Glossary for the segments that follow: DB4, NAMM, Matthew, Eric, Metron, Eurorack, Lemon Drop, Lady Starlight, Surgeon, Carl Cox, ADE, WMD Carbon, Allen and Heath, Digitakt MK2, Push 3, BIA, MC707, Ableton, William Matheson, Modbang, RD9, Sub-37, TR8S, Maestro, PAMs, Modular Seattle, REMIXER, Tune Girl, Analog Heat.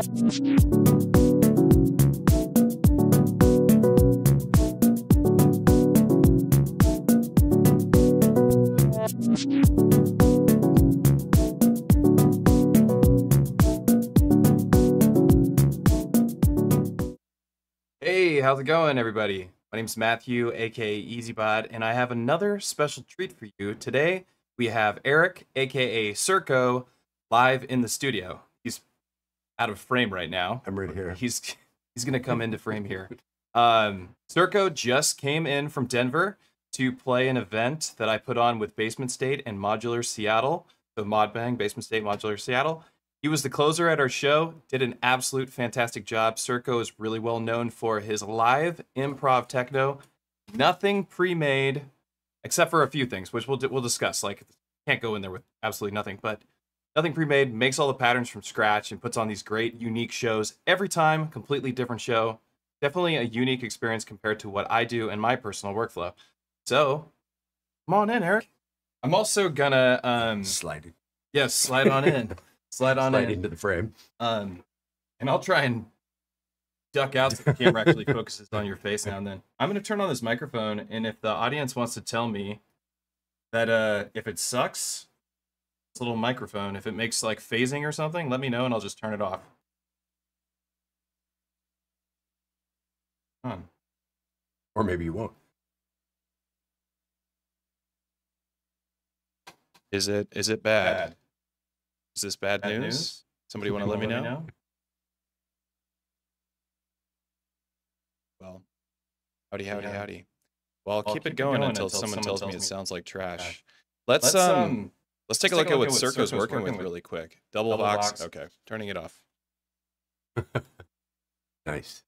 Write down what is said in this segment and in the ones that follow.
Hey, how's it going, everybody? My name's Matthew, aka EasyBot, and I have another special treat for you. Today, we have Eric, aka SURCO, live in the studio. He's out of frame right now. I'm right here. He's gonna come into frame here. SURCO just came in from Denver to play an event that I put on with Basement State and Modular Seattle, the Mod Bang, Basement State, Modular Seattle. He was the closer at our show, did an absolute fantastic job. SURCO is really well known for his live improv techno. Nothing pre-made, except for a few things, which we'll discuss. Like, can't go in there with absolutely nothing, but nothing pre-made, makes all the patterns from scratch, and puts on these great, unique shows every time, completely different show. Definitely a unique experience compared to what I do in my personal workflow. So, come on in, Eric. I'm also gonna... slide it. Yes, slide on in. Slide into the frame. And I'll try and duck out so the camera actually focuses on your face now and then. I'm going to turn on this microphone, and if the audience wants to tell me that if it sucks, this little microphone, if it makes like phasing or something, let me know and I'll just turn it off. Or maybe you won't. Is it bad? Is this bad news? Somebody want to let me know? Well, howdy. Well, I'll keep it going until someone tells me it sounds like trash. Let's take a look at what SURCO's working with really quick. Double box. Okay, turning it off. Nice.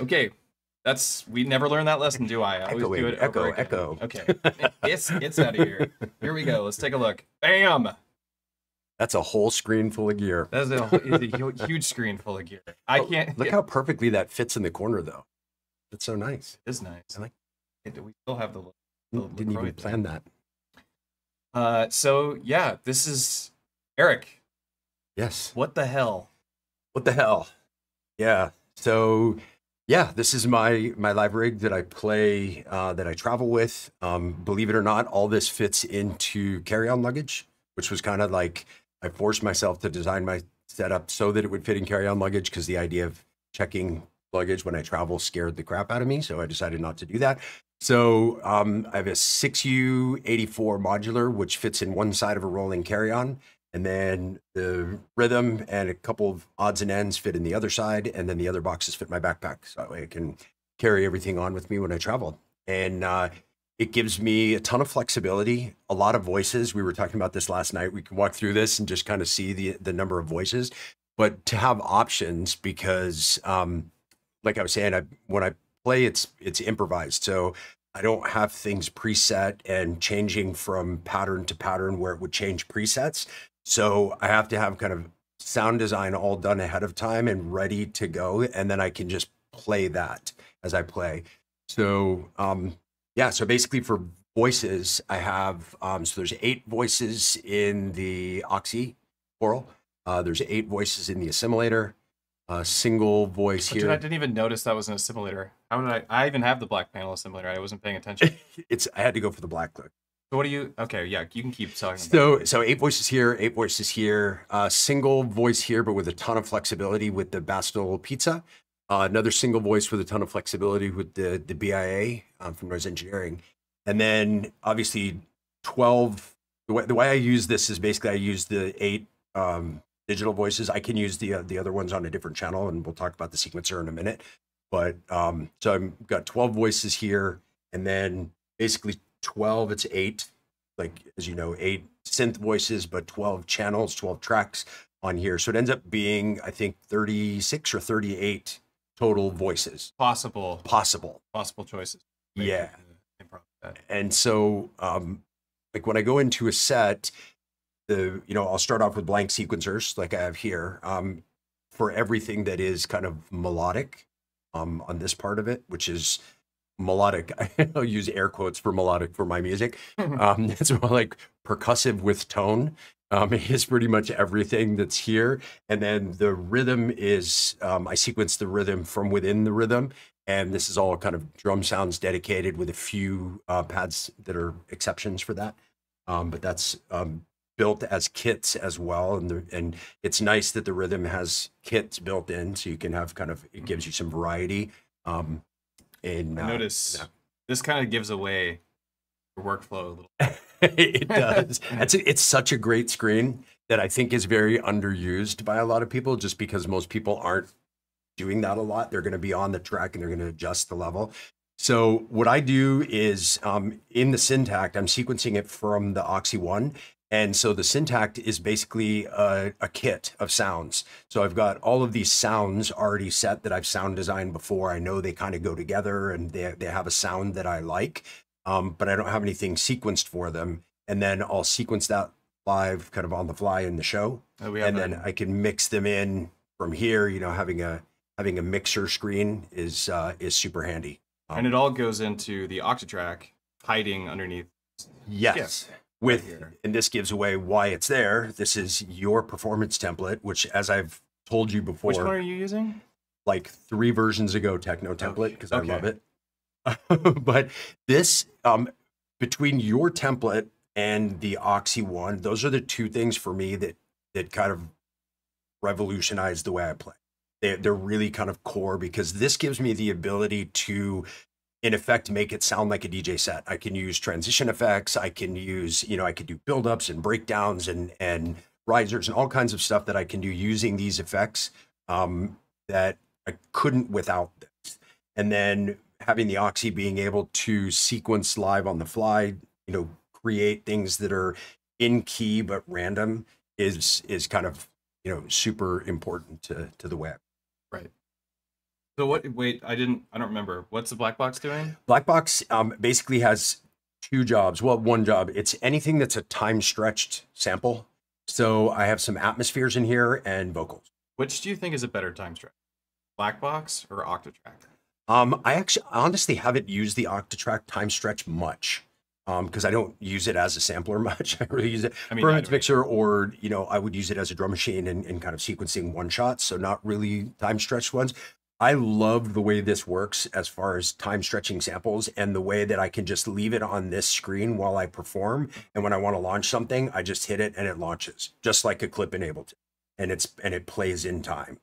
Okay, we never learn that lesson, do I? I always do it. Echo. Okay, it's out of here. Here we go. Let's take a look. Bam. That's a whole screen full of gear. That's a huge screen full of gear. I can't. Look how perfectly that fits in the corner, though. That's so nice. It is nice. I like it. We still have the little didn't even plan that. So yeah, this is Eric. Yes. What the hell? Yeah. So yeah, this is my live rig that I play that I travel with. Believe it or not, all this fits into carry-on luggage, which was kind of like. I forced myself to design my setup so that it would fit in carry-on luggage because the idea of checking luggage when I travel scared the crap out of me. So I decided not to do that. So I have a 6U84 modular, which fits in one side of a rolling carry-on. And then the Rytm and a couple of odds and ends fit in the other side. And then the other boxes fit my backpack. So that way I can carry everything on with me when I travel. And it gives me a ton of flexibility, a lot of voices. We were talking about this last night. We can walk through this and just kind of see the number of voices, but to have options because like I was saying, when I play, it's improvised. So I don't have things preset and changing from pattern to pattern where it would change presets. So I have to have kind of sound design all done ahead of time and ready to go. And then I can just play that as I play. So, yeah, so basically for voices, I have, so there's 8 voices in the Oxi Choral. There's 8 voices in the assimilator, a single voice here. Dude, I didn't even notice that was an assimilator. How did I even have the black panel assimilator. I wasn't paying attention. I had to go for the black clip. So what do you, okay, yeah, you can keep talking. So 8 voices here, 8 voices here, a single voice here, but with a ton of flexibility with the Bastille Pizza. Another single voice with a ton of flexibility with the BIA from Noise Engineering. And then obviously 12, the way I use this is basically I use the 8 digital voices. I can use the other ones on a different channel, and we'll talk about the sequencer in a minute. But so I've got 12 voices here, and then basically 12, it's 8, like, as you know, 8 synth voices, but 12 channels, 12 tracks on here. So it ends up being, I think, 36 or 38 total voices. Possible choices. Yeah. And so, like when I go into a set, I'll start off with blank sequencers like I have here, for everything that is kind of melodic, on this part of it, which is melodic, I'll use air quotes for melodic for my music. It's more like percussive with tone. It is pretty much everything that's here. And then the rhythm is, I sequence the rhythm from within the rhythm. And this is all kind of drum sounds dedicated with a few pads that are exceptions for that. But that's built as kits as well. And it's nice that the rhythm has kits built in, so you can have kind of, it gives you some variety. I notice this kind of gives away your workflow a little bit. It does. It's such a great screen that I think is very underused by a lot of people, just because most people aren't doing that a lot. They're going to be on the track and they're going to adjust the level. So what I do is in the Syntakt, I'm sequencing it from the Oxi-One. And so the Syntakt is basically a kit of sounds. So I've got all of these sounds already set that I've sound designed before. I know they kind of go together and they have a sound that I like, but I don't have anything sequenced for them. And then I'll sequence that live kind of on the fly in the show. Then I can mix them in from here. You know, having a mixer screen is super handy. And it all goes into the Octatrack hiding underneath. Yes. Yeah. And this gives away why it's there. This is your performance template, which, as I've told you before, which one are you using? Like 3 versions ago, techno template, because I love it. But this, between your template and the Oxi-One, those are the 2 things for me that kind of revolutionized the way I play. They're really kind of core, because this gives me the ability to, in effect, make it sound like a DJ set. I can use transition effects. I can use, you know, I could do buildups and breakdowns and risers and all kinds of stuff that I can do using these effects that I couldn't without this. And then having the Oxi being able to sequence live on the fly, you know, create things that are in key but random is kind of, you know, super important to the web. Right. So I don't remember. What's the Black Box doing? Black Box basically has 2 jobs. Well, 1 job. It's anything that's a time-stretched sample. So I have some atmospheres in here and vocals. Which do you think is a better time stretch? Black Box or Octatrack? I actually honestly haven't used the Octatrack time stretch much, because I don't use it as a sampler much. I really use it for a mixer, or, you know, I would use it as a drum machine and kind of sequencing one shots. So not really time-stretched ones. I love the way this works as far as time stretching samples, and the way that I can just leave it on this screen while I perform. And when I want to launch something, I just hit it and it launches, just like a clip in Ableton. And it plays in time,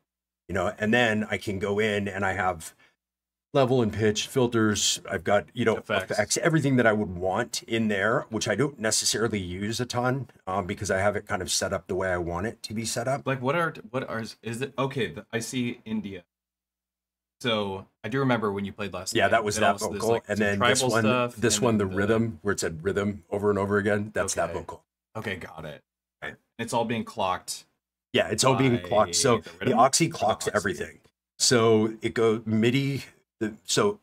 you know, and then I can go in and I have level and pitch filters. I've got, you know, effects, everything that I would want in there, which I don't necessarily use a ton, because I have it kind of set up the way I want it to be set up. Like is it? Okay. I see India. So I do remember when you played last night. Yeah, that was that vocal. Like, and then this one, the rhythm, where it said rhythm over and over again. That's that vocal. Okay, got it. Right. It's all being clocked. Yeah, it's all being clocked. So the Oxi clocks everything. So it goes MIDI. So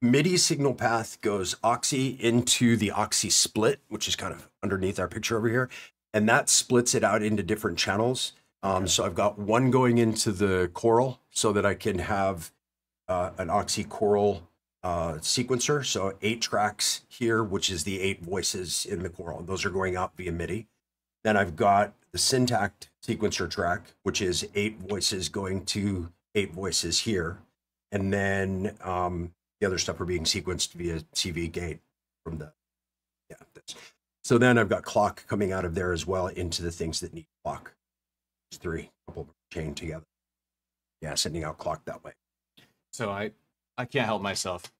MIDI signal path goes Oxi into the Oxi split, which is kind of underneath our picture over here. And that splits it out into different channels. So I've got one going into the choral, so that I can have an Oxi choral sequencer. So 8 tracks here, which is the 8 voices in the choral. Those are going out via MIDI. Then I've got the Syntakt sequencer track, which is 8 voices going to 8 voices here. And then the other stuff are being sequenced via CV gate from the, this. So then I've got clock coming out of there as well into the things that need clock. There's 3, couple chained together. Yeah, sending out clock that way. So I can't help myself.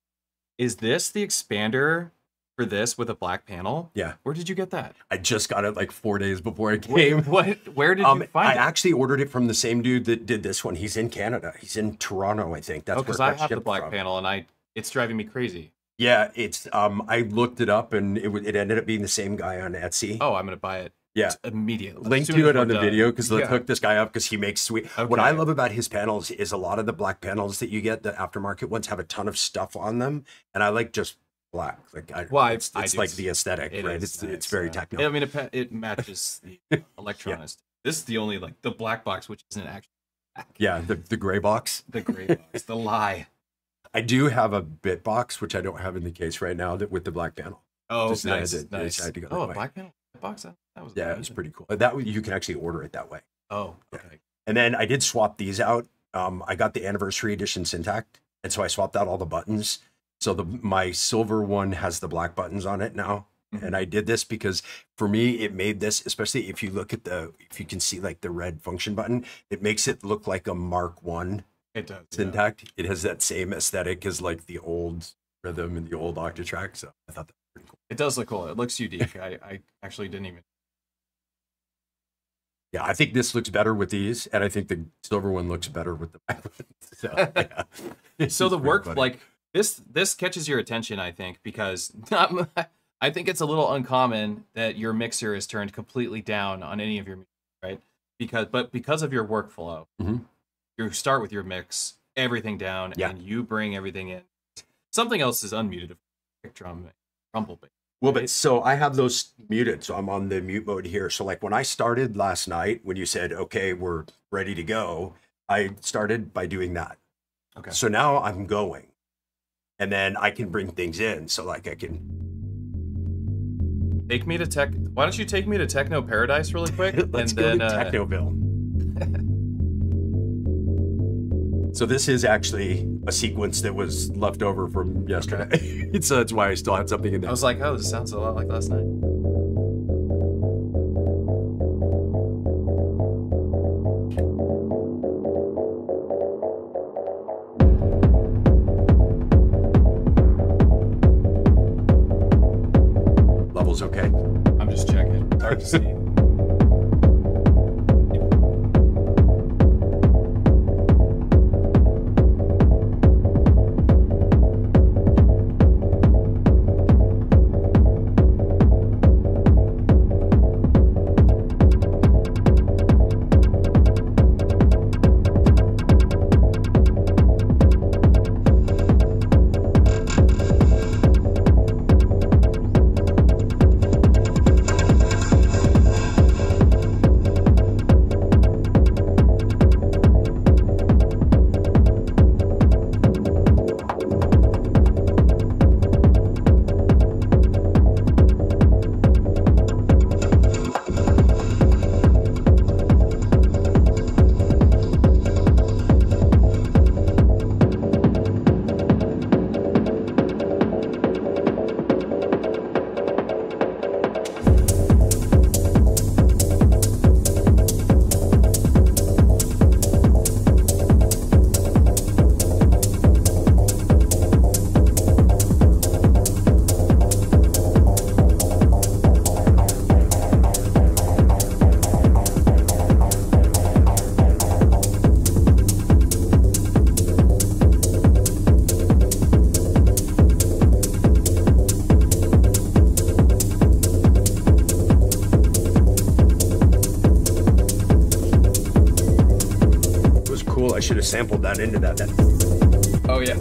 Is this the expander for this with a black panel? Yeah. Where did you get that? I just got it like 4 days before I came. Where did you find it? I actually ordered it from the same dude that did this one. He's in Canada. He's in Toronto, I think. That's because I have the black panel, and it's driving me crazy. Yeah, it's I looked it up, and it ended up being the same guy on Etsy. Oh, I'm gonna buy it. Yeah, immediately. Link to it on the video, because let's hook this guy up, because he makes sweet. Okay. What I love about his panels is a lot of the black panels that you get, the aftermarket ones, have a ton of stuff on them, and I like just black. Like, it's like the aesthetic, right? It's very technical. I mean, it matches the electronics. Yeah. This is the only the black box, which isn't actually black. Yeah, the gray box. The gray box. The lie. I do have a bitbox, which I don't have in the case right now, that with the black panel. Oh, just nice. Nice. To go oh, a black panel box. That was amazing. It was pretty cool. That you can actually order it that way. Oh, okay. Yeah. And then I did swap these out. I got the anniversary edition Syntakt, and so I swapped out all the buttons. So my silver one has the black buttons on it now. Mm-hmm. And I did this because for me, it made this, especially if you look at if you can see like the red function button, it makes it look like a Mark I. It does. Syntakt. Yeah. It has that same aesthetic as like the old Rytm and the old Octatrack. So I thought that was pretty cool. It does look cool. It looks unique. I actually didn't even. Yeah, I think this looks better with these, and I think the silver one looks better with the black one. So, yeah. So the work, like this catches your attention, I think, because I think it's a little uncommon that your mixer is turned completely down on any of your music, right? Because of your workflow, mm-hmm. you start with your mix, everything down, yeah. and you bring everything in. Something else is unmuted, kick drum, rumble bass. Well, but so I have those muted, so I'm on the mute mode here. So like when I started last night, when you said, okay, we're ready to go, I started by doing that. Okay. So now I'm going, and then I can bring things in. So like I can. Take me to tech. Why don't you take me to Techno Paradise really quick? Let's and then, go to Technoville. So this is actually a sequence that was left over from yesterday. Okay. So that's why I still had something in there. I was like, oh, this sounds a lot like last night. Levels okay? I'm just checking. It's hard to see. I should have sampled that into that then. Oh yeah.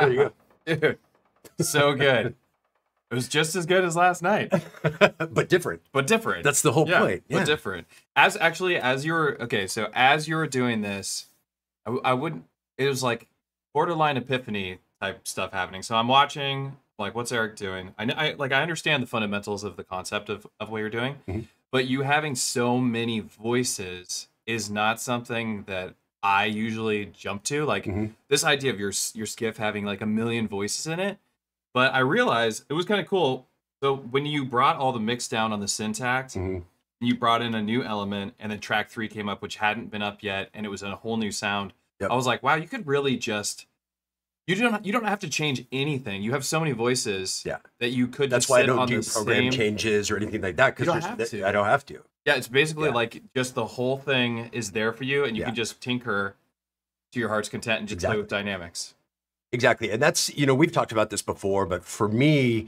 There you go. Dude, so good. It was just as good as last night. But different. But different. That's the whole point. Yeah. But different. As actually, as you were, okay, so as you were doing this, I wouldn't, it was like borderline epiphany type stuff happening. So I'm watching, like, what's Eric doing? I understand the fundamentals of the concept of what you're doing, mm-hmm. but you having so many voices is not something that I usually jump to. Like mm-hmm. this idea of your skiff having like a million voices in it. But I realized it was kind of cool. So when you brought all the mix down on the Syntakt, mm-hmm. you brought in a new element, and then track 3 came up, which hadn't been up yet, and it was a whole new sound. Yep. I was like, wow, you could really just you don't have to change anything. You have so many voices that you could. That's just why I don't do program changes or anything like that, because I don't have to. Yeah, it's basically like just the whole thing is there for you, and you can just tinker to your heart's content and just play with dynamics. Exactly. And that's, you know, we've talked about this before, but for me,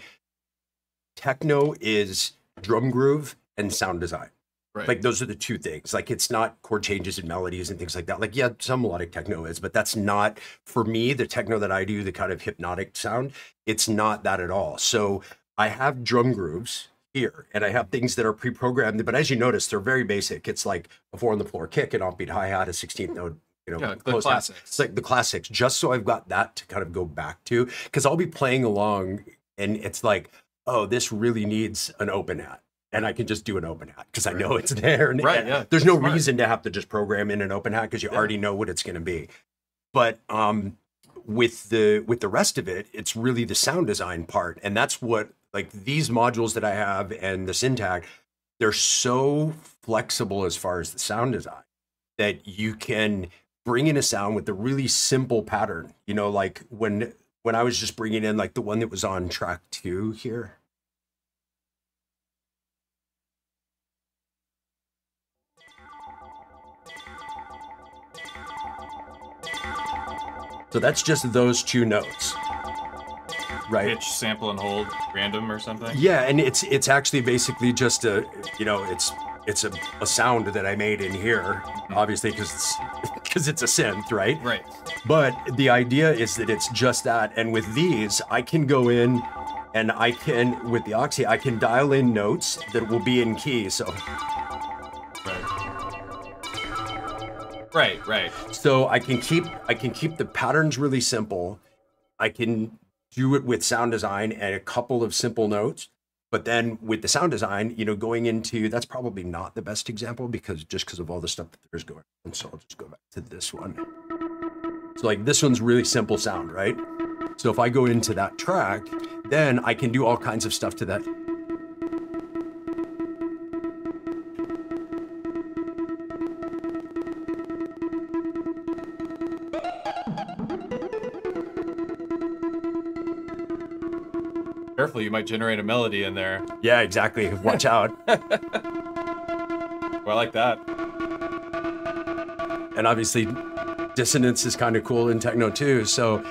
techno is drum groove and sound design. Right. Like those are the two things. Like it's not chord changes and melodies and things like that. Like, yeah, some melodic techno is, but that's not, for me, the techno that I do, the kind of hypnotic sound, it's not that at all. So I have drum grooves here and I have things that are pre-programmed, but as you notice, they're very basic. It's like a 4-on-the-floor kick, an offbeat hi-hat, a 16th note. You know, the classics. It's like the classics, just so I've got that to kind of go back to, because I'll be playing along and it's like, oh, this really needs an open hat. And I can just do an open hat because I know it's there. And, there's no reason to have to just program in an open hat because you already know what it's going to be. But with the rest of it, it's really the sound design part. And that's what, like these modules that I have and the Syntakt, they're so flexible as far as the sound design that you can bring in a sound with a really simple pattern, you know, like when I was just bringing in like the one that was on track 2 here. So that's just those 2 notes, right? Pitch, sample, and hold, random or something. Yeah, and it's actually basically just a, you know, it's a sound that I made in here, obviously, because it's a synth, right? Right. But the idea is that it's just that. And with these, I can go in and I can, with the Oxi, I can dial in notes that will be in key. So. Right. Right, right. So I can keep the patterns really simple. I can do it with sound design and a couple of simple notes. But then with the sound design, you know, going into, that's probably not the best example because of all the stuff that there's going on. So I'll just go back to this one. So like this one's really simple sound, right? So if I go into that track, then I can do all kinds of stuff to that. Careful, you might generate a melody in there. Yeah, exactly. Watch out. Well, I like that. And obviously, dissonance is kind of cool in techno too. So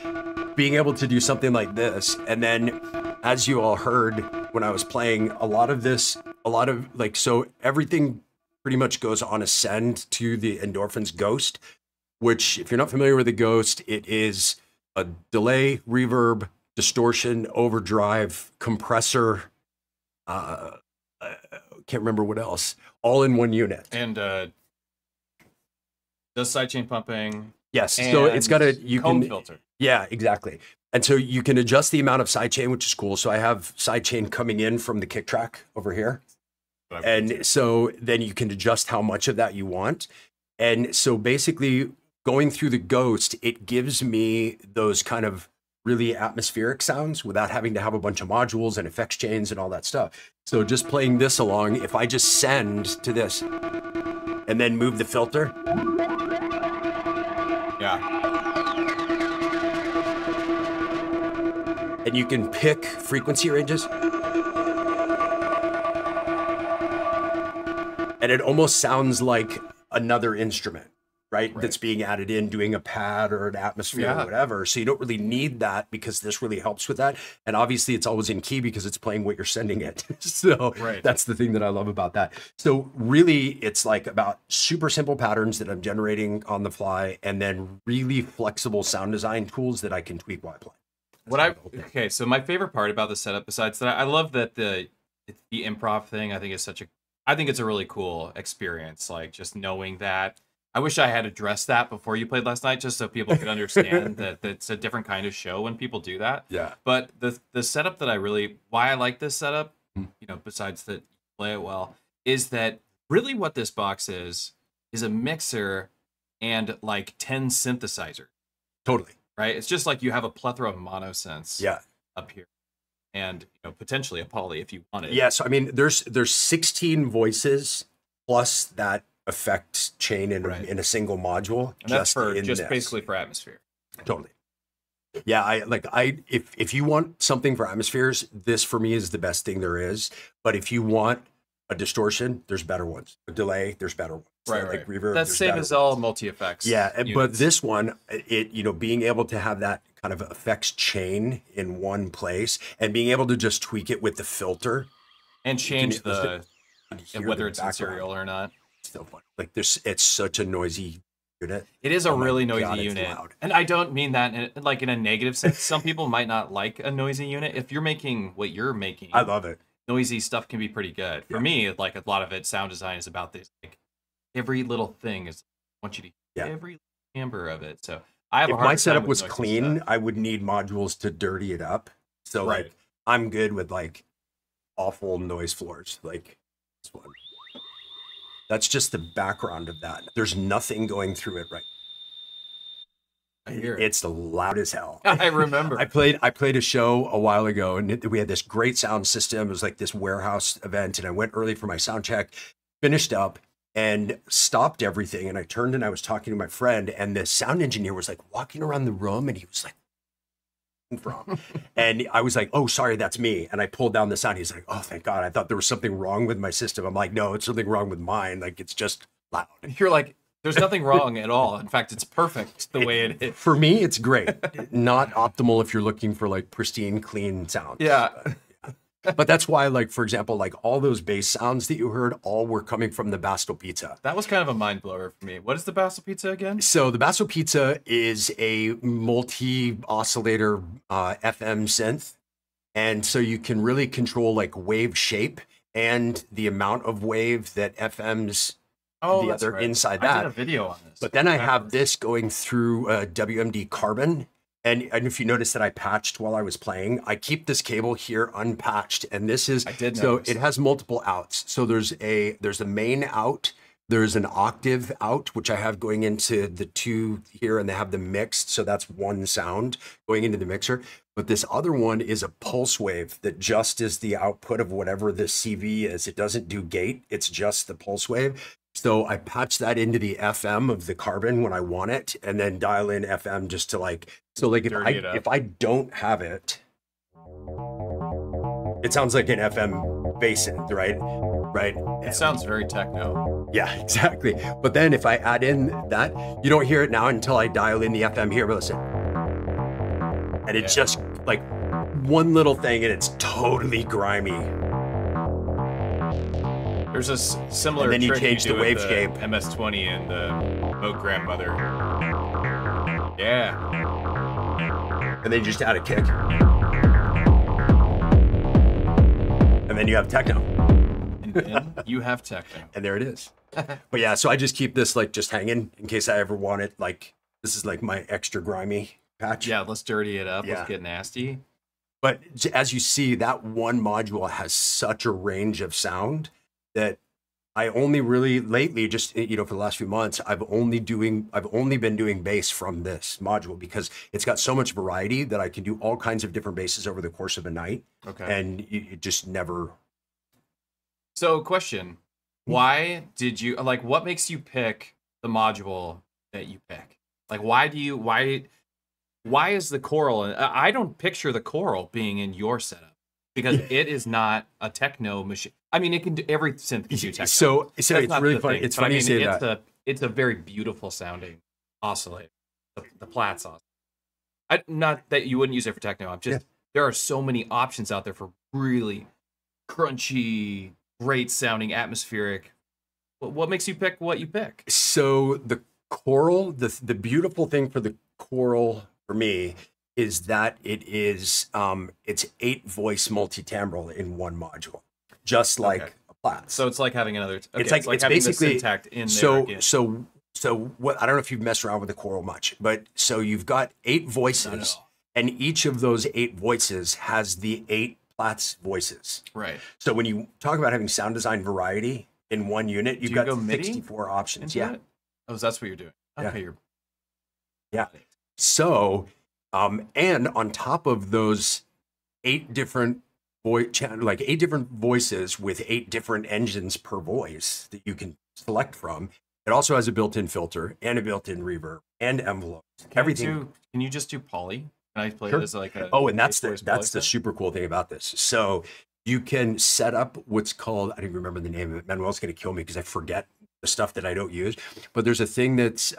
being able to do something like this, and then as you all heard when I was playing, a lot of this, a lot of like, so everything pretty much goes on ascend to the Endorphins Ghost, which if you're not familiar with the Ghost, it is a delay, reverb, distortion, overdrive, compressor, can't remember what else, all in one unit. And does sidechain pumping. Yes, and so it's got a, you can, filter. Yeah, exactly. And so you can adjust the amount of sidechain, which is cool. So I have sidechain coming in from the kick track over here. And so then you can adjust how much of that you want. And so basically going through the Ghost, it gives me those kind of really atmospheric sounds without having to have a bunch of modules and effects chains and all that stuff. So just playing this along, if I just send to this and then move the filter. Yeah. And you can pick frequency ranges. And it almost sounds like another instrument. Right? That's being added in, doing a pad or an atmosphere or whatever. So you don't really need that because this really helps with that. And obviously it's always in key because it's playing what you're sending it. So that's the thing that I love about that. So really it's like about super simple patterns that I'm generating on the fly and then really flexible sound design tools that I can tweak while I play. Okay, so my favorite part about the setup, besides that, I love that the improv thing. I think is such a, I think it's a really cool experience. Like just knowing that. I wish I had addressed that before you played last night, just so people could understand that it's a different kind of show when people do that. Yeah. But the setup that I really, why I like this setup, you know, besides that you play it well, is that really what this box is a mixer and like 10 synthesizers. Totally. Right. It's just like you have a plethora of monosynths. Yeah. Up here. And you know, potentially a poly if you wanted. Yeah. So I mean, there's 16 voices plus that effects chain in, right, in a single module, and that's just basically for atmosphere. Totally. Yeah, if you want something for atmospheres, this for me is the best thing there is. But if you want a distortion, there's better ones. A delay, there's better ones. Right, so, right. Like reverb, that's same as all multi-effects. Yeah, units. But this one, it, you know, being able to have that kind of effects chain in one place and being able to just tweak it with the filter and change whether it's in serial or not. So fun. Like this, it's such a noisy unit. It is a really noisy unit, and I don't mean that in a negative sense. Some people might not like a noisy unit. If you're making what you're making, I love it. Noisy stuff can be pretty good. For me, like a lot of it, sound design is about this. Like every little thing is, I want you to hear every timbre of it. So I have. If my setup was clean, I would need modules to dirty it up. So like I'm good with like awful noise floors like this one. That's just the background of that. There's nothing going through it right now. I hear it. It's loud as hell. I remember. I played a show a while ago, and we had this great sound system. It was like this warehouse event, and I went early for my sound check, finished up, and stopped everything. And I turned, and I was talking to my friend, and the sound engineer was like walking around the room, and he was like, from and I was like, oh, sorry, that's me. And I pulled down the sound. He's like, oh, thank God. I thought there was something wrong with my system. I'm like, no, it's something wrong with mine. Like, it's just loud. You're like, there's nothing wrong at all. In fact, it's perfect the way it is. For me, it's great. Not optimal if you're looking for like pristine, clean sound. Yeah. But that's why, like, for example, like all those bass sounds that you heard all were coming from the Bastille Pizza. That was kind of a mind blower for me. What is the Bastille Pizza again? So the Bastille Pizza is a multi-oscillator FM synth. And so you can really control like wave shape and the amount of wave that FMs, the other inside that. I did a video on this. But then I have this going through WMD Carbon. And if you notice that I patched while I was playing, I keep this cable here unpatched, and this is it has multiple outs. So there's a main out, there's an octave out, which I have going into the two here, and they have them mixed, so that's one sound going into the mixer. But this other one is a pulse wave that just is the output of whatever the CV is. It doesn't do gate; it's just the pulse wave. So I patch that into the FM of the Carbon when I want it, and then dial in FM just to like, so like if I don't have it, it sounds like an FM bass synth, right? Right. It sounds very techno. Yeah, exactly. But then if I add in that, you don't hear it now until I dial in the FM here, but listen. And it's just like one little thing and it's totally grimy. There's a similar trick you do. And then you change the wave shape. MS-20 and the Moat Grandmother. Yeah. And then you just add a kick. And then you have techno. And then you have techno. And there it is. But yeah, so I just keep this like just hanging in case I ever want it. Like this is like my extra grimy patch. Yeah, let's dirty it up. Yeah. Let's get nasty. But as you see, that one module has such a range of sound that I only really lately, just, you know, for the last few months, I've only been doing bass from this module because it's got so much variety that I can do all kinds of different basses over the course of a night. Okay. And you just never. So question, why did you, like, what makes you pick the module that you pick? Like, why is the choral, I don't picture the choral being in your setup. Because it is not a techno machine. I mean, it can do, every synth can do techno. So it's really funny. It's funny you say that. It's a very beautiful sounding oscillator, the Platz oscillator. Not that you wouldn't use it for techno. I'm just there are so many options out there for really crunchy, great sounding, atmospheric. What makes you pick what you pick? So the choral, the beautiful thing for the choral for me is that it is it's 8 voice multi-timbral in one module, just like a Platz. So it's like having another. It's having basically the Syntakt in there. So what? I don't know if you've messed around with the choral much, but so you've got 8 voices, and each of those 8 voices has the 8 Platz voices. Right. So when you talk about having sound design variety in one unit, you've got 64 options. Yeah. Oh, so that's what you're doing. Okay. Yeah. So. And on top of those 8 different voices with 8 different engines per voice that you can select from, it also has a built-in filter and a built-in reverb and envelope. Everything. Can you just do poly? Can I play this like a? Oh, and that's the super cool thing about this. So you can set up what's called, I don't even remember the name of it. Manuel's going to kill me because I forget the stuff that I don't use. But there's a thing that's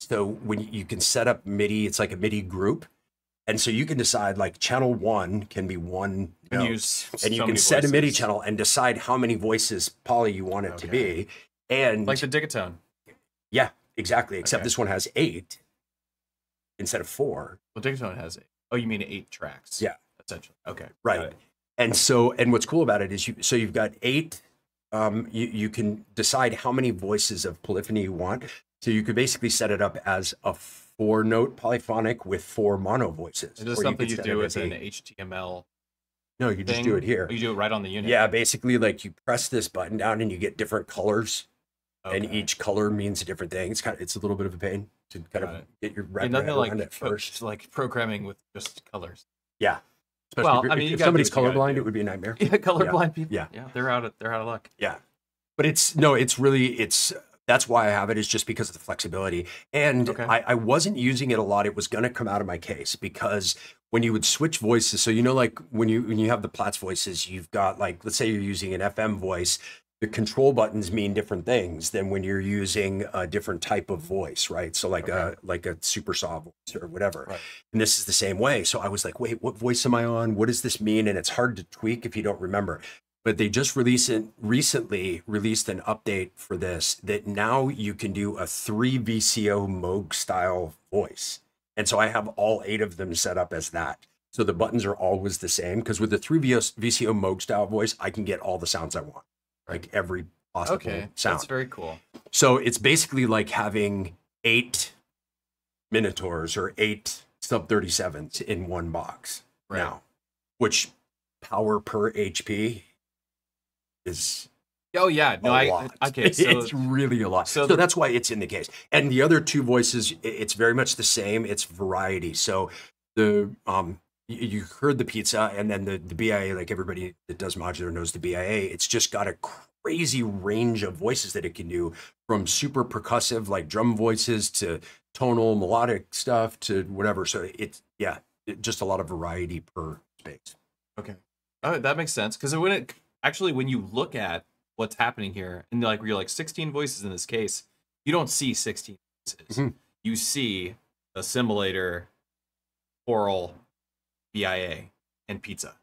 so when you can set up MIDI, it's like a MIDI group. And so you can decide like channel 1 can be one note, and you can set a MIDI channel and decide how many voices poly you want it to be. And like the Digitone. Yeah, exactly. Except this one has 8 instead of 4. Well, Digitone has 8. Oh, you mean 8 tracks? Yeah, essentially. Okay, right. And so, and what's cool about it is you've got 8. You can decide how many voices of polyphony you want. So you could basically set it up as a 4-note polyphonic with 4 mono voices. Is this something you do with an HTML? No, you just do it here. You do it right on the unit. Yeah, basically, like you press this button down and you get different colors, and each color means a different thing. It's kind of, it's a little bit of a pain to kind of get your wrap around at first, like programming with just colors. Yeah. Especially well, if somebody's colorblind, it would be a nightmare. Yeah, colorblind people. Yeah, they're out of luck. Yeah, but it's really that's why I have it, is just because of the flexibility. And I wasn't using it a lot. It was going to come out of my case because when you would switch voices, so like when you have the Platz voices, you've got like, let's say you're using an FM voice, the control buttons mean different things than when you're using a different type of voice, right? So like a super saw voice or whatever. Right. And this is the same way. So I was like, wait, what voice am I on? What does this mean? And it's hard to tweak if you don't remember. But they just recently released an update for this that now you can do a 3 VCO Moog style voice. And so I have all 8 of them set up as that. So the buttons are always the same, because with the 3 VCO Moog style voice, I can get all the sounds I want. Like every possible sound. That's very cool. So it's basically like having 8 Minotaurs or 8 sub-37s in one box now, which power per HP is a lot. Okay, so it's really a lot. So that's why it's in the case. And the other 2 voices, it's very much the same. It's variety. So the you heard the pizza, and then the BIA, like everybody that does modular knows the BIA. It's just got a crazy range of voices that it can do, from super percussive, like drum voices, to tonal, melodic stuff, to whatever. So it's, just a lot of variety per space. Okay. Oh, that makes sense. Because when you look at what's happening here, and like you're like 16 voices in this case, you don't see 16 voices. Mm-hmm. You see assimilator, choral, BIA, and pizza,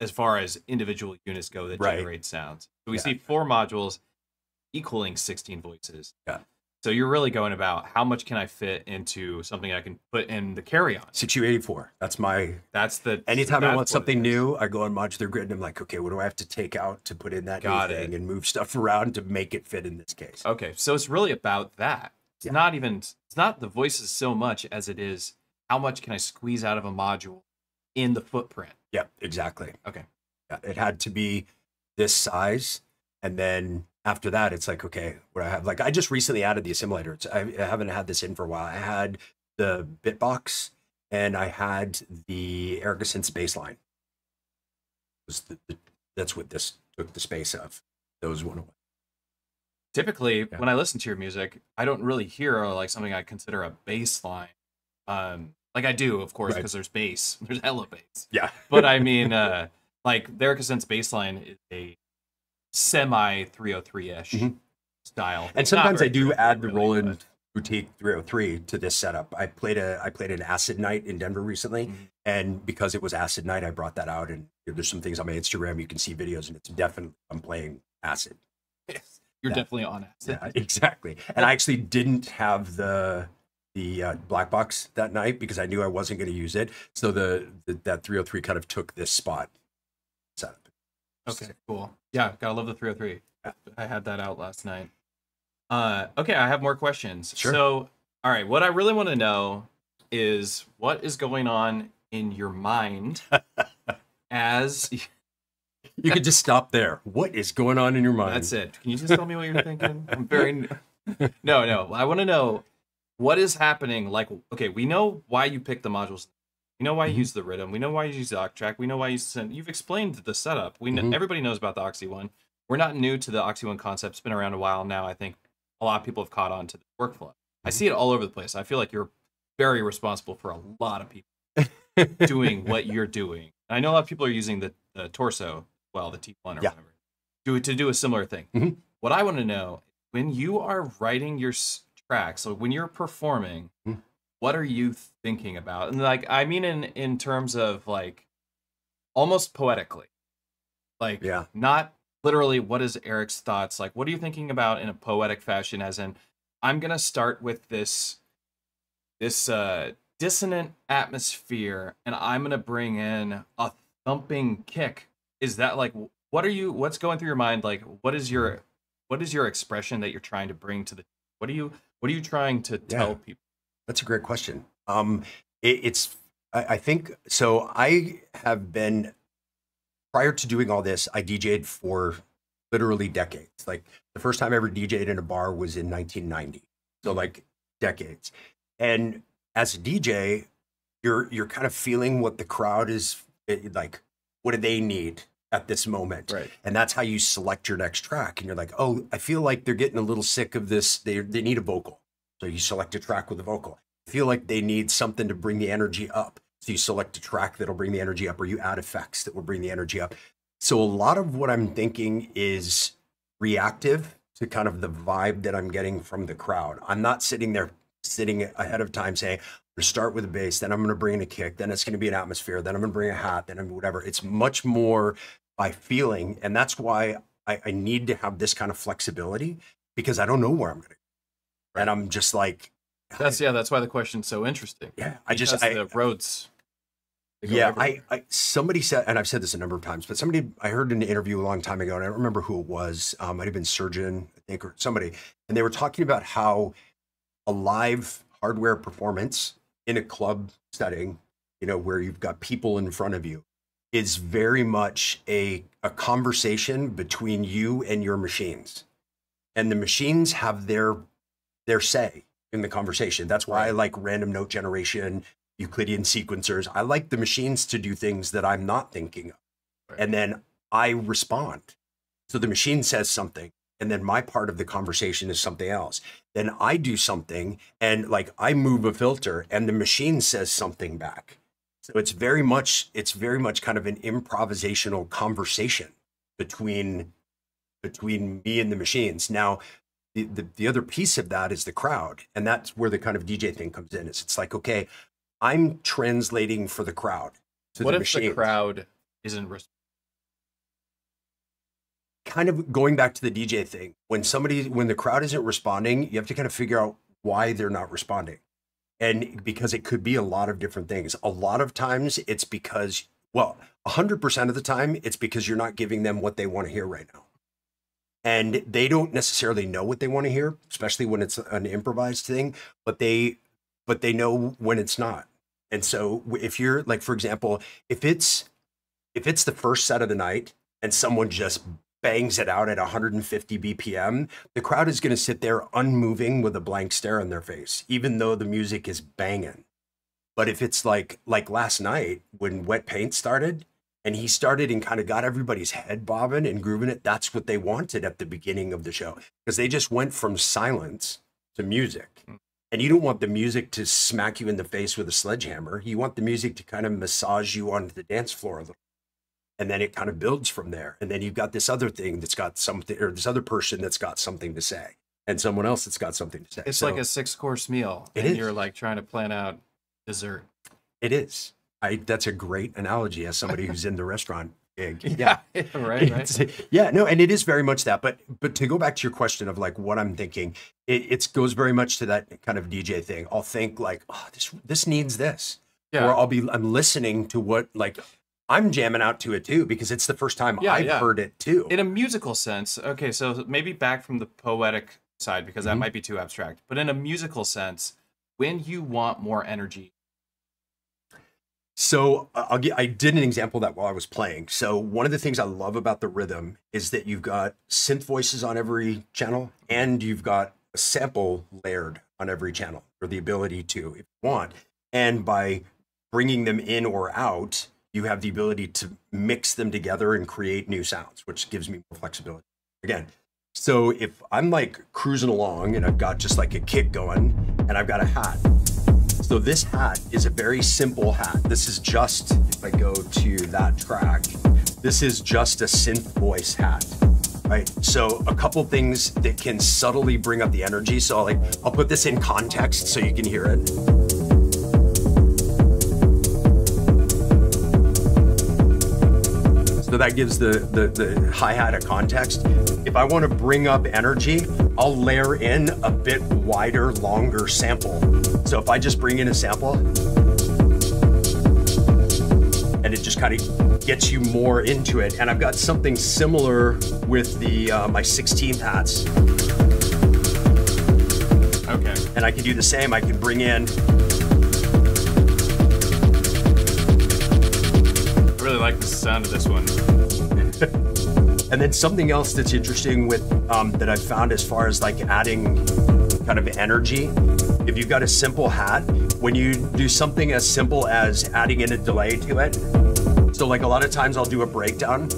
as far as individual units go that generate sounds. So we see 4 modules equaling 16 voices. Yeah. So you're really going about how much can I fit into something I can put in the carry-on. 6U84. That's my... Anytime I want something new, I go on Modular Grid and I'm like, okay, what do I have to take out to put in that new thing, and move stuff around to make it fit in this case. Okay, so it's really about that. It's not even... It's not the voices so much as it is how much can I squeeze out of a module in the footprint. Yeah, exactly. Okay. Yeah, it had to be this size, and then after that, it's like, okay, what I have. Like, I just recently added the assimilator. It's, I haven't had this in for a while. I had the Bitbox, and I had the Eric Synth's baseline. That's what this took the space of. Those went away. Typically, when I listen to your music, I don't really hear like something I consider a baseline. Like I do, of course, because there's bass. There's hella bass. Yeah. But I mean, like, Eric Synth's bass line is a semi-303-ish style. And sometimes I do add the Roland Boutique 303 to this setup. I played an acid night in Denver recently, and because it was acid night, I brought that out. And there's some things on my Instagram, you can see videos, and it's definitely, I'm playing acid. Yes, you're definitely on acid. Yeah, exactly. And I actually didn't have the... the Black Box that night because I knew I wasn't going to use it. So that 303 kind of took this spot. Setup. Okay, cool. Yeah, gotta love the 303. Yeah. I had that out last night. Okay, I have more questions. Sure. So, all right, what I really want to know is what is going on in your mind as... You could just stop there. What is going on in your mind? That's it. Can you just tell me what you're thinking? I'm very... No, no. I want to know what is happening. Like, okay, we know why you picked the modules. We know why you use the Rytm. We know why you use the Octatrack. We know why you send... You've explained the setup. We know, everybody knows about the Oxi-One. We're not new to the Oxi-One concept. It's been around a while now. I think a lot of people have caught on to the workflow. I see it all over the place. I feel like you're very responsible for a lot of people doing what you're doing. And I know a lot of people are using the torso, well, the T1 or whatever, to do a similar thing. What I want to know, when you are writing your tracks, so when you're performing, what are you thinking about? And like, I mean, in terms of like, almost poetically, like not literally what is Eric's thoughts? Like, what are you thinking about in a poetic fashion? As in, I'm going to start with this dissonant atmosphere, and I'm going to bring in a thumping kick. Is that like, what's going through your mind? Like, what is your expression that you're trying to bring to the, what are you trying to tell people? That's a great question. I think, so I have been, prior to doing all this, I DJ'd for literally decades. Like the first time I ever DJ'd in a bar was in 1990. So like decades. And as a DJ, you're kind of feeling what the crowd is like, what do they need at this moment? Right. And that's how you select your next track. And you're like, oh, I feel like they're getting a little sick of this. They need a vocal. So you select a track with a vocal. I feel like they need something to bring the energy up. So you select a track that'll bring the energy up, or you add effects that will bring the energy up. So a lot of what I'm thinking is reactive to kind of the vibe that I'm getting from the crowd. I'm not sitting ahead of time saying, I'm going to start with a bass, then I'm going to bring in a kick, then it's going to be an atmosphere, then I'm going to bring a hat, then I'm whatever. It's much more by feeling. And that's why I need to have this kind of flexibility, because I don't know where I'm going to go. And I'm just like, that's why the question's so interesting. Yeah. The roads. Yeah. Somebody said, and I've said this a number of times, but I heard an interview a long time ago, and I don't remember who it was. Might've been Surgeon, I think, or somebody. And they were talking about how a live hardware performance in a club setting, you know, where you've got people in front of you, is very much a conversation between you and your machines, and the machines have their say in the conversation. That's why I like random note generation, Euclidean sequencers. I like the machines to do things that I'm not thinking of, and then I respond. So the machine says something, and then my part of the conversation is something else. Then I do something, and like I move a filter, and the machine says something back. So it's very much kind of an improvisational conversation between me and the machines. Now, the other piece of that is the crowd, and that's where the kind of DJ thing comes in. It's like, okay, I'm translating for the crowd. What if the crowd isn't responding? Kind of going back to the DJ thing, when the crowd isn't responding, you have to kind of figure out why they're not responding. And because it could be a lot of different things. A lot of times it's because, well, 100% of the time it's because you're not giving them what they want to hear right now. And they don't necessarily know what they want to hear, especially when it's an improvised thing, but they know when it's not. And so if you're like, for example, if it's the first set of the night and someone just bangs it out at 150 BPM, the crowd is going to sit there unmoving with a blank stare on their face, even though the music is banging. But if it's like last night when Wet Paint started, and he started and kind of got everybody's head bobbing and grooving it, that's what they wanted at the beginning of the show, because they just went from silence to music. And you don't want the music to smack you in the face with a sledgehammer. You want the music to kind of massage you onto the dance floor a little. And then it kind of builds from there. And then you've got this other thing that's got something, or this other person that's got something to say, and someone else that's got something to say. It's so, like a 6-course meal. It is. You're like trying to plan out dessert. It is. That's a great analogy as somebody who's in the restaurant gig. Yeah. right. Yeah, no, and it is very much that. But to go back to your question of like what I'm thinking, it goes very much to that kind of DJ thing. I'll think like, oh, this needs this. Yeah. Or I'm listening to what, like, I'm jamming out to it too, because it's the first time I've heard it too. In a musical sense, okay, so maybe back from the poetic side, because that might be too abstract, but in a musical sense, when you want more energy. So I did an example of that while I was playing. So one of the things I love about the Rytm is that you've got synth voices on every channel, and you've got a sample layered on every channel, or the ability to, if you want. And by bringing them in or out, you have the ability to mix them together and create new sounds, which gives me more flexibility. Again, so if I'm like cruising along and I've got just like a kick going and I've got a hat. So this hat is a very simple hat. This is just, if I go to that track, this is just a synth voice hat, right? So a couple things that can subtly bring up the energy. So I'll put this in context so you can hear it. So that gives the hi-hat a context. If I want to bring up energy, I'll layer in a bit wider, longer sample. So if I just bring in a sample, and it just kind of gets you more into it. And I've got something similar with the my 16th hats. Okay. And I can do the same. I can bring in. I really like the sound of this one. And then something else that's interesting with that I've found as far as like adding kind of energy, if you've got a simple hat, when you do something as simple as adding in a delay to it, so like a lot of times I'll do a breakdown,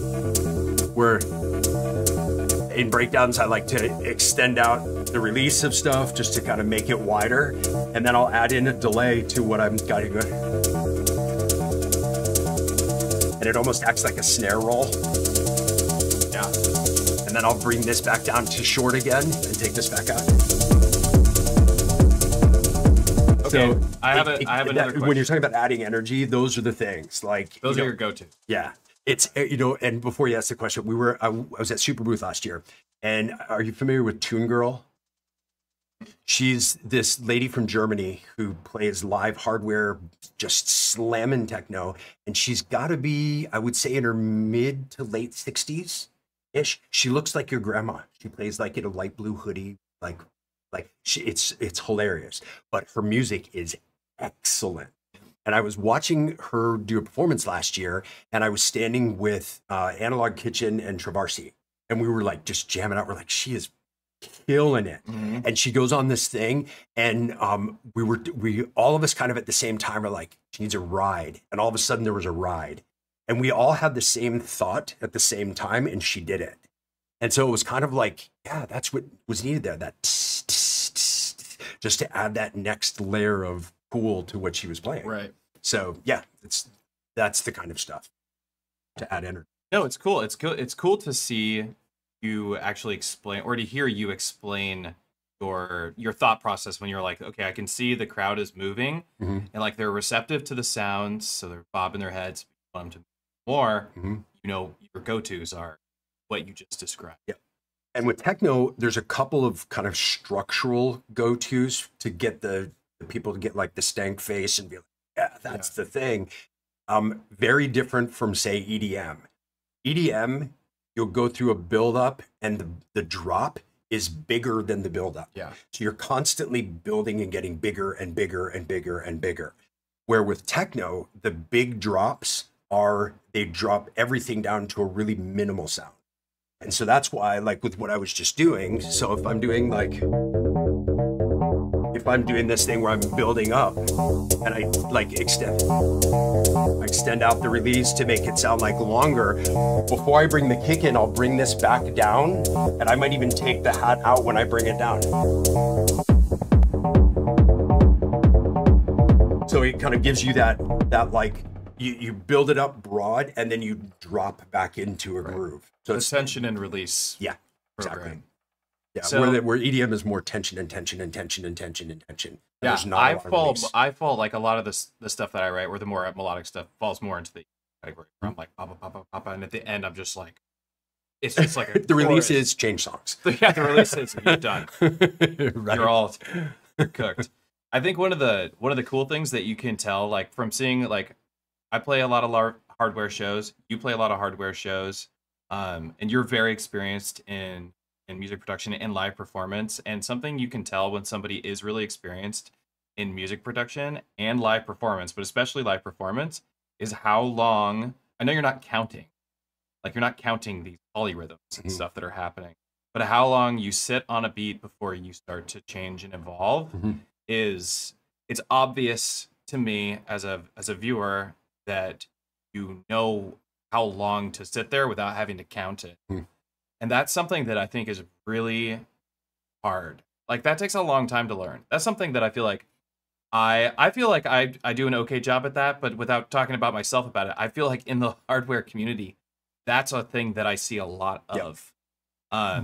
where in breakdowns I like to extend out the release of stuff just to kind of make it wider, and then I'll add in a delay to what I'm kind of going. And it almost acts like a snare roll. Yeah. And then I'll bring this back down to short again and take this back out. Okay. So I have another question. When you're talking about adding energy, those are the things. Like those are your go-to. Yeah. It's, you know, and before you ask the question, I was at Super Booth last year. And are you familiar with Tune Girl? She's this lady from Germany who plays live hardware, just slamming techno. And she's got to be, I would say, in her mid to late 60s-ish. She looks like your grandma. She plays like in a light blue hoodie. It's hilarious. But her music is excellent. And I was watching her do a performance last year, and I was standing with Analog Kitchen and Travarsi. And we were like just jamming out. We're like, she is killing it. And she goes on this thing, and we all of us kind of at the same time are like, she needs a ride. And all of a sudden there was a ride, and we all had the same thought at the same time, and she did it. And so it was kind of like, yeah, that's what was needed there, that tss, tss, tss, tss, just to add that next layer of cool to what she was playing, right? So yeah, that's the kind of stuff to add energy. No, it's cool. It's cool to see you actually explain, or to hear you explain your thought process when you're like, okay, I can see the crowd is moving, and like they're receptive to the sounds, so they're bobbing their heads, you want them to move more. You know, your go-tos are what you just described. Yeah. And with techno, there's a couple of kind of structural go-tos to get the people to get like the stank face and be like, yeah, that's the thing. Very different from, say, EDM. EDM, you'll go through a buildup, and the drop is bigger than the buildup. Yeah. So you're constantly building and getting bigger and bigger and bigger and bigger. Where with techno, the big drops are, they drop everything down to a really minimal sound. And so that's why, like with what I was just doing, so if I'm doing like, if I'm doing this thing where I'm building up and I like extend out the release to make it sound like longer, before I bring the kick in, I'll bring this back down, and I might even take the hat out when I bring it down. So it kind of gives you that like, you build it up broad, and then you drop back into a groove. So it's tension and release. Yeah, exactly. Yeah, so, where EDM is more tension and tension and tension and tension and tension. And yeah, there's not I fall release. I fall like a lot of the stuff that I write, or the more melodic stuff, falls more into the category from, like Papa, Papa, Papa, and at the end I'm just like, it's just like a the chorus. Release is change songs. Yeah, the release is you're done. Right. You're cooked. I think one of the cool things that you can tell, like from seeing, like I play a lot of hardware shows, you play a lot of hardware shows, and you're very experienced in music production and live performance. And something you can tell when somebody is really experienced in music production and live performance, but especially live performance, is how long. I know you're not counting, like you're not counting these polyrhythms and stuff that are happening, but how long you sit on a beat before you start to change and evolve is, it's obvious to me as a viewer that you know how long to sit there without having to count it. And that's something that I think is really hard. Like that takes a long time to learn. That's something that I feel like I do an okay job at that, but without talking about myself about it, I feel like in the hardware community, that's a thing that I see a lot of.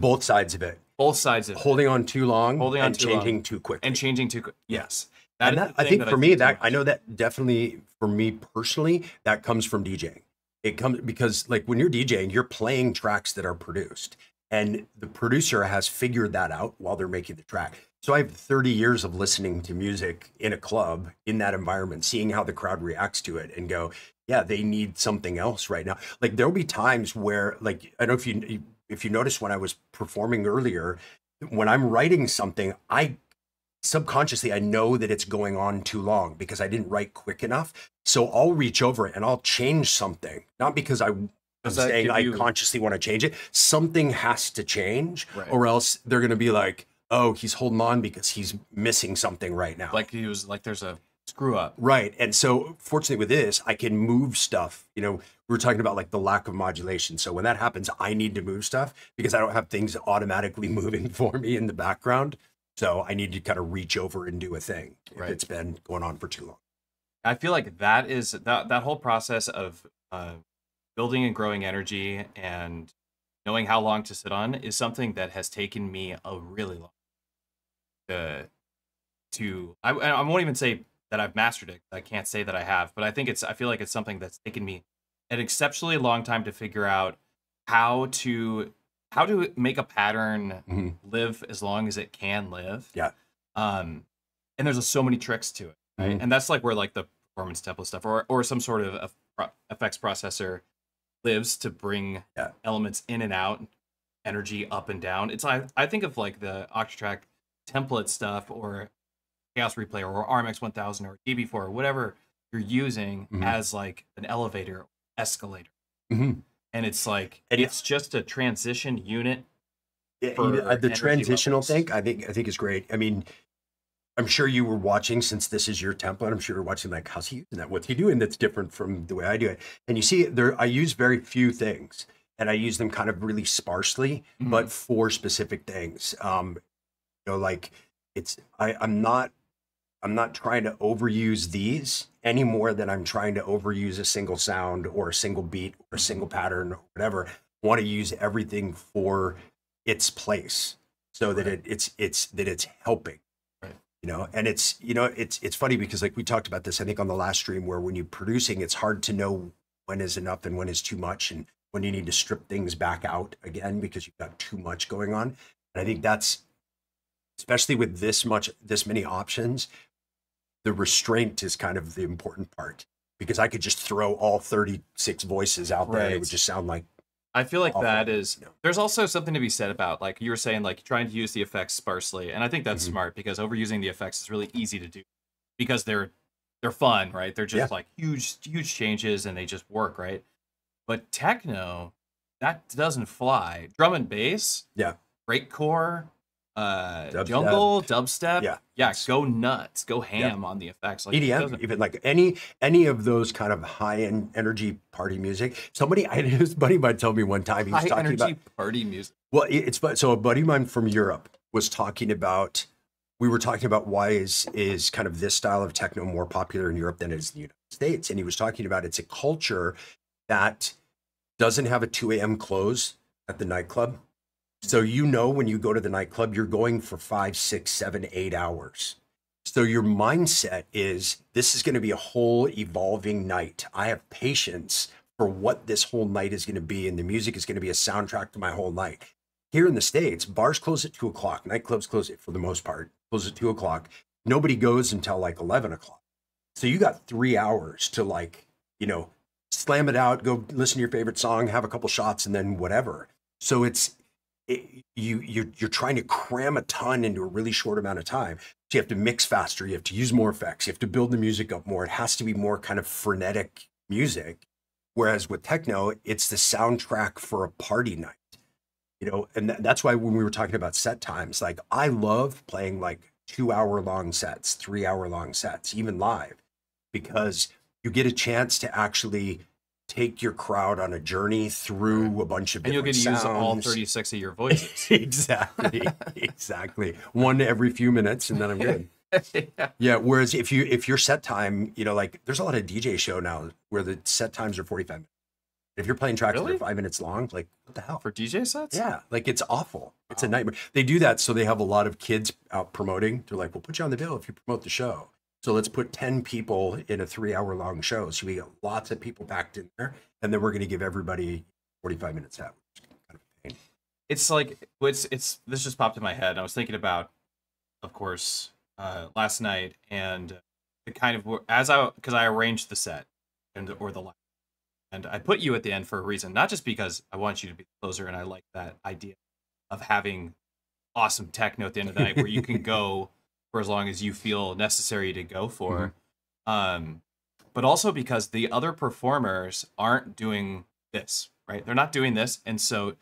Both sides of it. Both sides of it. Holding on too long and changing too quick. And changing too quick. Yes. And I think for me, that I know that definitely for me personally, that comes from DJing. It comes because like when you're DJing, you're playing tracks that are produced and the producer has figured that out while they're making the track. So I have 30 years of listening to music in a club in that environment, seeing how the crowd reacts to it and go, yeah, they need something else right now. Like there'll be times where, like, I don't know if you noticed when I was performing earlier, when I'm writing something, subconsciously, I know that it's going on too long because I didn't write quick enough. So I'll reach over and I'll change something. Not because I'm saying I consciously want to change it. Something has to change, right? Or else they're going to be like, oh, he's holding on because he's missing something right now. Like he was like, there's a screw up. Right. And so fortunately with this, I can move stuff. You know, we were talking about like the lack of modulation. So when that happens, I need to move stuff because I don't have things automatically moving for me in the background. So I need to kind of reach over and do a thing if it's been going on for too long. I feel like that is that whole process of building and growing energy and knowing how long to sit on is something that has taken me a really long time I won't even say that I've mastered it. I can't say that I have, but I feel like it's something that's taken me an exceptionally long time to figure out how to make a pattern live as long as it can live. Yeah. And there's so many tricks to it, right? And that's like where like the performance template stuff or some sort of effects processor lives to bring elements in and out, energy up and down. It's I think of like the Octatrack template stuff or Chaos Replay or RMX 1000 or DB4 or whatever you're using as like an elevator, escalator. And it's like, and it's just a transition unit. The transitional levels thing, I think is great. I mean, I'm sure you were watching, since this is your template, I'm sure you're watching like, how's he using that? What's he doing that's different from the way I do it? And you see there, I use very few things and I use them kind of really sparsely, but for specific things. You know, like I'm not trying to overuse these any more than I'm trying to overuse a single sound or a single beat or a single pattern or whatever. I want to use everything for its place so that it's helping, you know? And it's funny because like we talked about this, I think on the last stream, where when you're producing, it's hard to know when is enough and when is too much and when you need to strip things back out again because you've got too much going on. And I think that's, especially with this many options, the restraint is kind of the important part, because I could just throw all 36 voices out there and it would just sound like, I feel like that is, you know. There's also something to be said about, like you were saying, like trying to use the effects sparsely. And I think that's smart, because overusing the effects is really easy to do because they're fun, right? They're just like huge changes and they just work, right? But techno, that doesn't fly. Drum and bass, breakcore, jungle, dubstep, go nuts, go ham on the effects. Like EDM, even like any of those kind of high end energy party music. His buddy of mine told me one time, he was talking about party music. Well, so a buddy of mine from Europe was talking about, we were talking about why is kind of this style of techno more popular in Europe than it is in the United States. And he was talking about, it's a culture that doesn't have a 2 a.m. close at the nightclub. So, you know, when you go to the nightclub, you're going for 5, 6, 7, 8 hours. So your mindset is, this is going to be a whole evolving night. I have patience for what this whole night is going to be, and the music is going to be a soundtrack to my whole night. Here in the States, bars close at 2 o'clock, nightclubs close it for the most part, close at 2 o'clock. Nobody goes until like 11 o'clock. So you got 3 hours to like, you know, slam it out, go listen to your favorite song, have a couple shots, and then whatever. So it's, you're trying to cram a ton into a really short amount of time. So you have to mix faster, you have to use more effects, you have to build the music up more. It has to be more kind of frenetic music. Whereas with techno, it's the soundtrack for a party night. You know, and that's why when we were talking about set times, like I love playing like 2-hour-long sets, 3-hour-long sets, even live, because you get a chance to actually take your crowd on a journey through a bunch of different sounds. And you'll get to use all 36 of your voices. Exactly, exactly. One every few minutes, and then I'm good. Yeah. Yeah, whereas if your set time, you know, like there's a lot of DJ show now where the set times are 45 minutes. If you're playing tracks that are 5 minutes long, like what the hell? For DJ sets? Yeah, like it's awful. It's a nightmare. They do that so they have a lot of kids out promoting. They're like, we'll put you on the bill if you promote the show. So let's put 10 people in a 3-hour-long show. So we get lots of people packed in there, and then we're going to give everybody 45 minutes out. Kind of it's like, it's this just popped in my head. I was thinking about, of course, last night, and the kind of, because I arranged the set or the live. And I put you at the end for a reason, not just because I want you to be the closer, and I like that idea of having awesome techno at the end of the night where you can go for as long as you feel necessary to go for. Mm-hmm. But also because the other performers aren't doing this, right? They're not doing this. And so,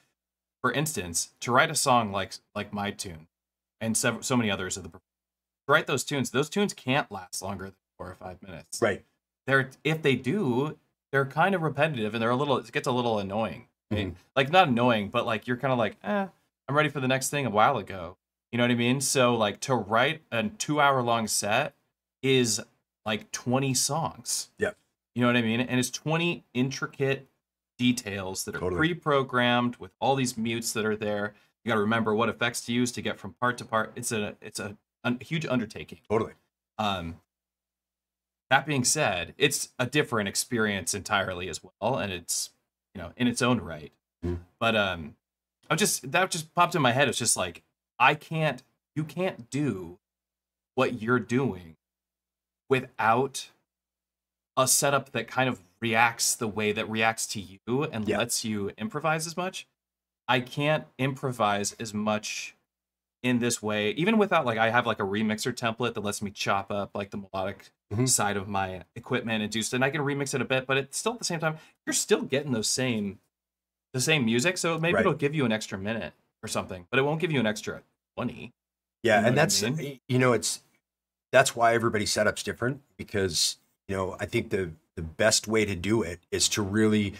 for instance, to write a song like my tune and so many others of the performers, to write those tunes can't last longer than 4 or 5 minutes. Right. If they do, they're kind of repetitive, and they're a little, it gets a little annoying, right? Mm-hmm. Like not annoying, but like, you're kind of like, eh, I'm ready for the next thing a while ago. You know what I mean? So like to write a 2-hour-long set is like 20 songs. Yep. You know what I mean? And it's 20 intricate details that are pre-programmed with all these mutes that are there. You got to remember what effects to use to get from part to part. It's a huge undertaking. Totally. That being said, it's a different experience entirely as well, and it's, you know, in its own right. Mm. But that just popped in my head. It's just like, you can't do what you're doing without a setup that kind of reacts the way that reacts to you and lets you improvise as much. I can't improvise as much in this way, even without, like, I have like a remixer template that lets me chop up like the melodic side of my equipment and do stuff, and I can remix it a bit, but it's still at the same time, you're still getting the same music. So maybe it'll give you an extra minute or something, but it won't give you an extra 20. Yeah. You know, and that's, I mean? You know, that's why everybody's setup's different, because, you know, I think the best way to do it is to really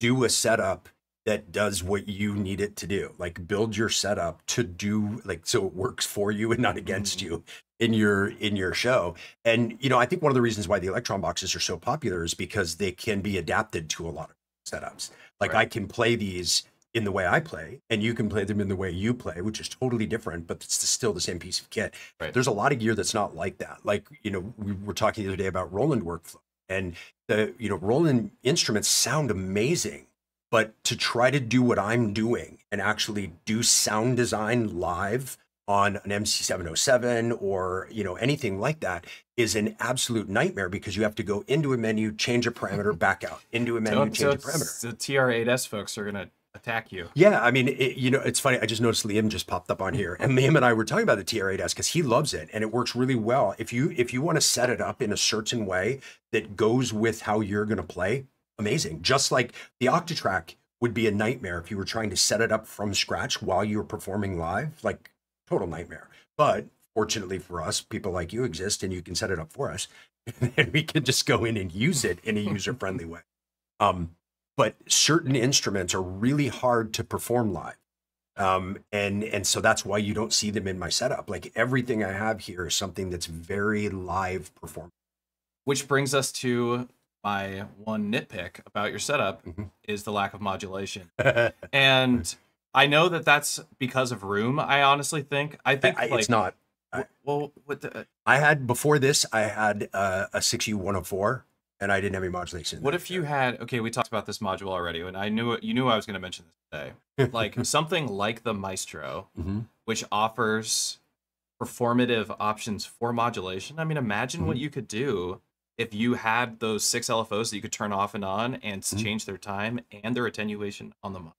do a setup that does what you need it to do. Like build your setup to do, like, so it works for you and not against you in your show. And, you know, I think one of the reasons why the Electron boxes are so popular is because they can be adapted to a lot of setups. Like I can play these in the way I play, and you can play them in the way you play, which is totally different, but it's still the same piece of kit. Right. There's a lot of gear that's not like that. Like, you know, we were talking the other day about Roland workflow, and the, you know, Roland instruments sound amazing, but to try to do what I'm doing and actually do sound design live on an MC707 or, you know, anything like that is an absolute nightmare, because you have to go into a menu, change a parameter, back out, into a menu, change a parameter. The TR8S folks are going to attack you. Yeah, I mean, you know, it's funny. I just noticed Liam just popped up on here, and Liam and I were talking about the TR8S because he loves it, and it works really well. If you want to set it up in a certain way that goes with how you're going to play, amazing. Just like the Octatrack would be a nightmare if you were trying to set it up from scratch while you were performing live, like total nightmare. But fortunately for us, people like you exist, and you can set it up for us, and we can just go in and use it in a user-friendly way. But certain instruments are really hard to perform live. And so that's why you don't see them in my setup. Like everything I have here is something that's very live performance. Which brings us to my one nitpick about your setup, is the lack of modulation. And I know that that's because of room, I honestly think. It's not. Well, I had, before this, I had a 6U104 and I didn't have any modulation. What if you had, okay, we talked about this module already, and I knew you knew I was going to mention this today. Like something like the Maestro, mm-hmm. which offers performative options for modulation. I mean, imagine mm-hmm. what you could do if you had those 6 LFOs that you could turn off and on and mm-hmm. change their time and their attenuation on the mic.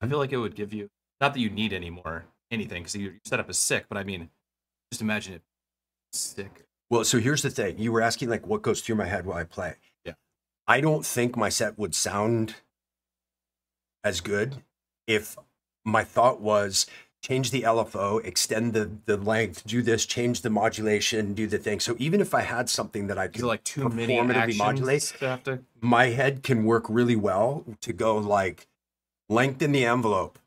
I feel like it would give you, not that you need anymore anything, because your setup is sick, but I mean, just imagine it sick. Well, so here's the thing. You were asking like what goes through my head while I play. Yeah. I don't think my set would sound as good if my thought was change the LFO, extend the length, do this, change the modulation, do the thing. So even if I had something that I could like too performatively modulate, my head can work really well to go like lengthen the envelope.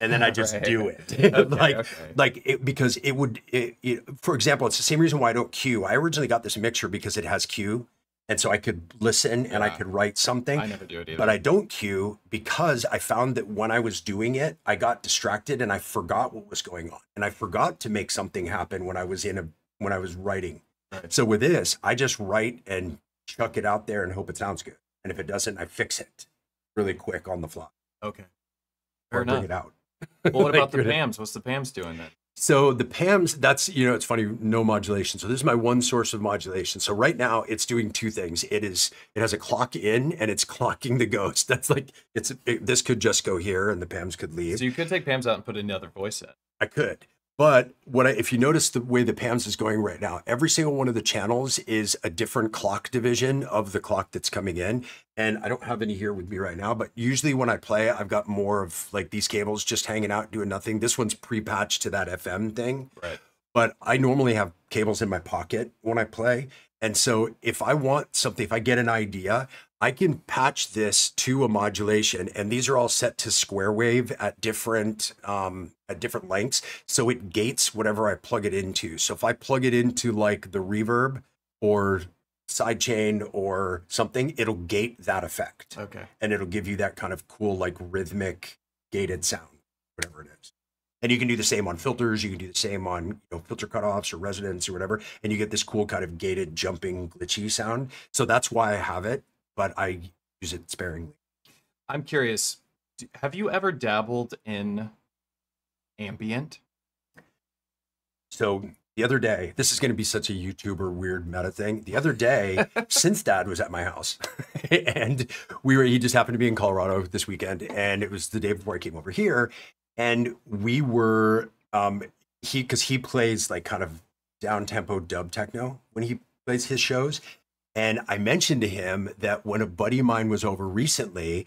And then I just do it. Because it would, for example, it's the same reason why I don't cue. I originally got this mixer because it has cue. And so I could listen and I could write something. I never do it either. But I don't cue because I found that when I was doing it, I got distracted and I forgot what was going on. And I forgot to make something happen when I was in a, when I was writing. Right. So with this, I just write and chuck it out there and hope it sounds good. And if it doesn't, I fix it really quick on the fly. Okay. Fair enough. Bring it out. Well, what about the PAMs? What's the PAMs doing then? So the PAMs, that's, you know, it's funny, no modulation. So this is my one source of modulation. So right now it's doing two things. It is, it has a clock in and it's clocking the ghost. That's like, it's, it, this could just go here and the PAMs could leave. So you could take PAMs out and put another voice in. I could. But what I, if you notice the way the PAMs is going right now, every single one of the channels is a different clock division of the clock that's coming in. And I don't have any here with me right now, but usually when I play, I've got more of like these cables just hanging out, doing nothing. This one's pre-patched to that FM thing. Right. But I normally have cables in my pocket when I play. And so if I want something, if I get an idea, I can patch this to a modulation, and these are all set to square wave at different lengths. So it gates whatever I plug it into. So if I plug it into like the reverb or sidechain or something, it'll gate that effect. Okay. And it'll give you that kind of cool, like rhythmic gated sound, whatever it is. And you can do the same on filters. You can do the same on, you know, filter cutoffs or resonance or whatever. And you get this cool kind of gated jumping glitchy sound. So that's why I have it. But I use it sparingly. I'm curious, have you ever dabbled in ambient? So the other day, this is going to be such a YouTuber weird meta thing. The other day, Syntakt was at my house and we were, he just happened to be in Colorado this weekend and it was the day before I came over here. And we were, because he plays like kind of down-tempo dub techno when he plays his shows. And I mentioned to him that when a buddy of mine was over recently,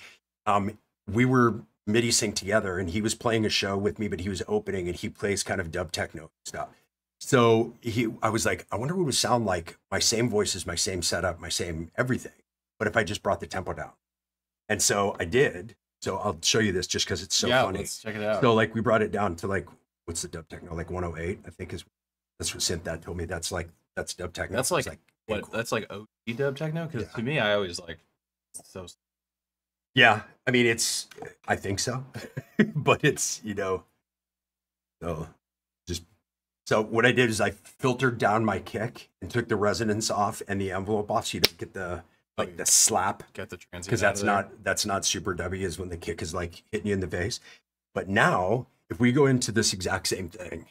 we were MIDI synced together and he was playing a show with me, but he was opening and he plays kind of dub techno stuff. So I was like, I wonder what it would sound like. My same voices, my same setup, my same everything. But if I just brought the tempo down. And so I did. So I'll show you this just because it's so funny. Let's check it out. So like we brought it down to like, what's the dub techno? Like 108, I think is, that's what Syntakt told me. That's like, that's dub techno. That's like what, cool. That's like OG dub techno? Because to me, I always like so. Yeah, I mean, it's, I think so. But it's, you know, so just, so what I did is I filtered down my kick and took the resonance off and the envelope off so you don't get the, like the slap. Get the transient. Because that's not super W is when the kick is like hitting you in the face. But now, if we go into this exact same thing.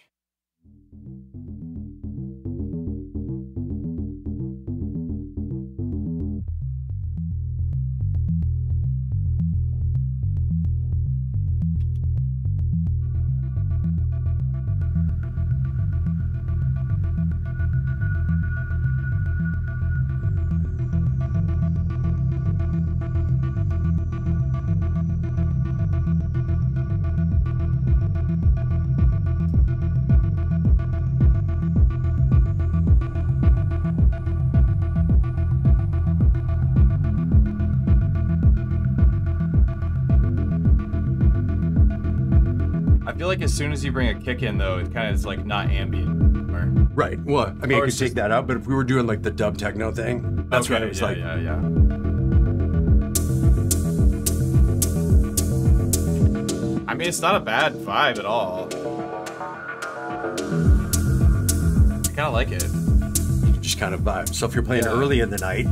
As soon as you bring a kick in, though, it kind of is like not ambient anymore. Right. Well, I mean, I could take that out, but if we were doing like the dub techno thing, that's what it was like. Yeah, yeah, yeah. I mean, it's not a bad vibe at all. I kind of like it. You just lounge kind of vibe. So if you're playing early in the night,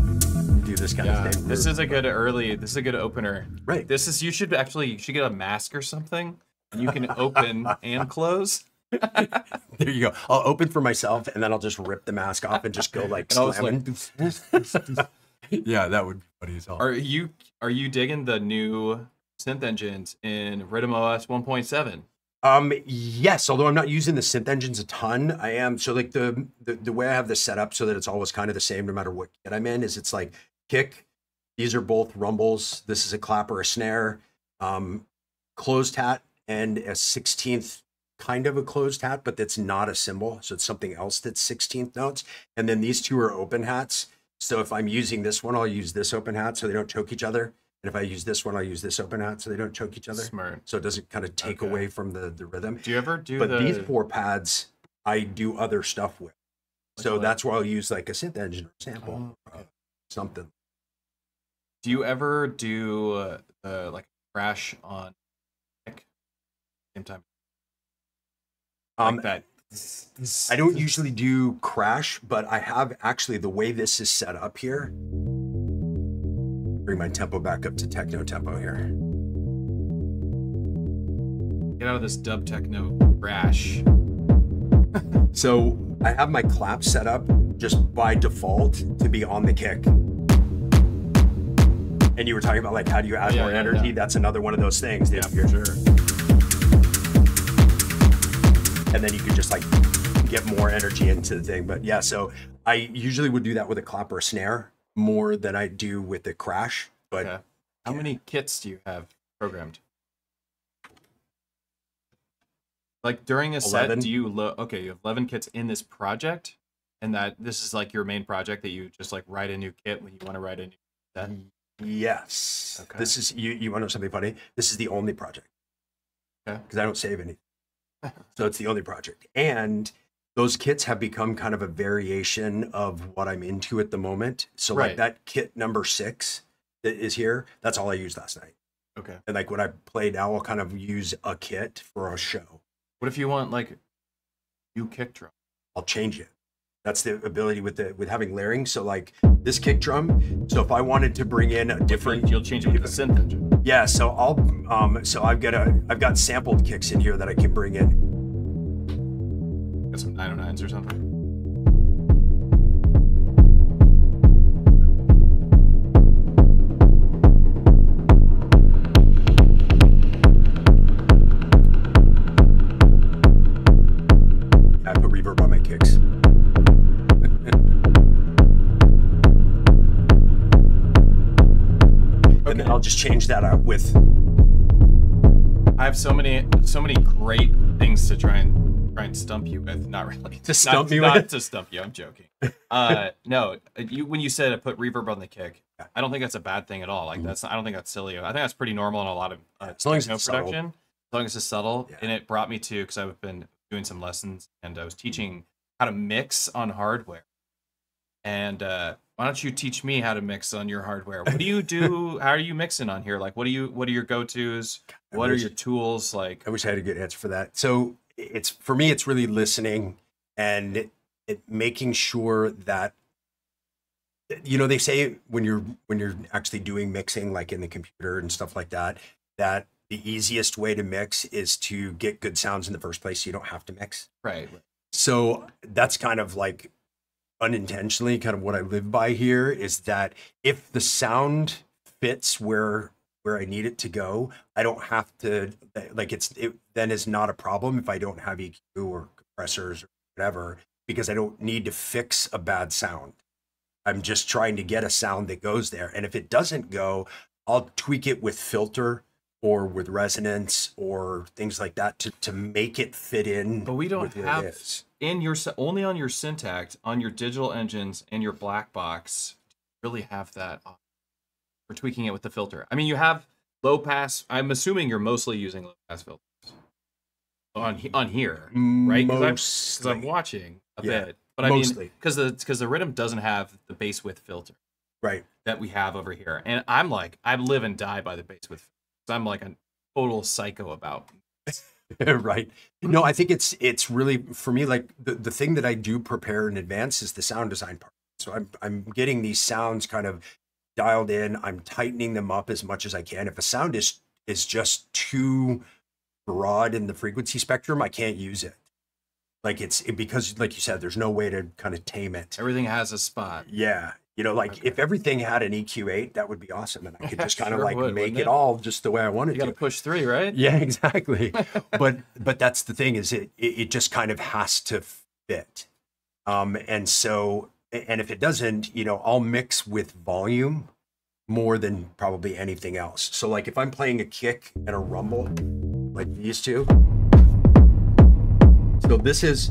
do this kind of thing. This is a good early. This is a good opener. Right. This is. You should actually. You should get a mask or something. You can open and close. There you go. I'll open for myself, and then I'll just rip the mask off and just go like slamming. Like, yeah, that would be funny as hell. Are you digging the new synth engines in Rytm OS 1.7? Yes, although I'm not using the synth engines a ton. I am, so like the way I have this set up so that it's always kind of the same no matter what kit I'm in is it's like kick, these are both rumbles, this is a clap or a snare, closed hat and a 16th, kind of a closed hat, but that's not a cymbal, so it's something else that's 16th notes. And then these two are open hats, so if I'm using this one, I'll use this open hat so they don't choke each other. And if I use this one, I'll use this open hat so they don't choke each other. Smart. So it doesn't kind of take away from the rhythm. Do you ever do But these four pads, I do other stuff with. So that's why I'll use like a synth engine sample, something. Do you ever do like crash on kick same time? Like that. I don't usually do crash, but I have actually the way this is set up here. Bring my tempo back up to techno tempo here. Get out of this dub techno crash. So I have my clap set up just by default to be on the kick. And you were talking about like, how do you add more energy? Yeah. That's another one of those things. Yeah, for sure. And then you could just like get more energy into the thing. But yeah, so I usually would do that with a clap or a snare more than I do with the crash. But how many kits do you have programmed? Like during a 11. Set, do you you have 11 kits in this project, and that this is like your main project that you just like write a new kit when you want to write a new set? Yes. Okay. This is you want to know something funny? This is the only project. Okay. Because I don't save anything. So it's the only project, and those kits have become kind of a variation of what I'm into at the moment. So like that kit number 6 that is here, that's all I used last night. Okay. And like what I play now, I'll kind of use a kit for a show. What if you want like new kick drum? I'll change it. That's the ability with the having layering. So like this kick drum. So if I wanted to bring in a different, you'll change it with the synth engine. Yeah. So I'll so I've got sampled kicks in here that I can bring in. Got some 909s or something. I put reverb on my kicks. And then I'll just change that out with. I have so many great things to try and stump you with. Not really to stump you. Not to stump you. I'm joking. No, when you said I put reverb on the kick, I don't think that's a bad thing at all. Like that's I don't think that's silly. I think that's pretty normal in a lot of techno production. Subtle. As long as it's subtle, and it brought me to because I've been doing some lessons and I was teaching how to mix on hardware. And why don't you teach me how to mix on your hardware? What do you do? How are you mixing on here? Like, what are your go-tos? What are your tools? Like, I wish I had a good answer for that. So it's, for me, it's really listening and making sure that, you know, they say when you're actually doing mixing, like in the computer and stuff like that, that the easiest way to mix is to get good sounds in the first place. So you don't have to mix. Right. So that's kind of like, unintentionally kind of what I live by here is that if the sound fits where I need it to go, I don't have to like it then is not a problem if I don't have EQ or compressors or whatever, because I don't need to fix a bad sound. I'm just trying to get a sound that goes there. And if it doesn't go, I'll tweak it with filter or with resonance or things like that to make it fit in. But we don't have in your only on your Syntakt, on your digital engines and your black box, you really have that for tweaking it with the filter. I mean, you have low pass. I'm assuming you're mostly using low pass filters on here, right? Because I'm watching a bit, but I mean, because the Rytm doesn't have the bass width filter, right? That we have over here, and I'm like, I live and die by the bass width. So I'm like a total psycho about Right. No, I think it's really, for me, like the thing that I do prepare in advance is the sound design part. So I'm getting these sounds kind of dialed in. I'm tightening them up as much as I can. If a sound is just too broad in the frequency spectrum, I can't use it. Like because like you said, there's no way to kind of tame it. Everything has a spot. Yeah. You know, like if everything had an EQ8, that would be awesome. And I could just kind of make it all just the way I wanted to. You got to push 3, right? Yeah, exactly. but that's the thing is it just kind of has to fit. And so, and if it doesn't, you know, I'll mix with volume more than probably anything else. So like if I'm playing a kick and a rumble, like these two. So this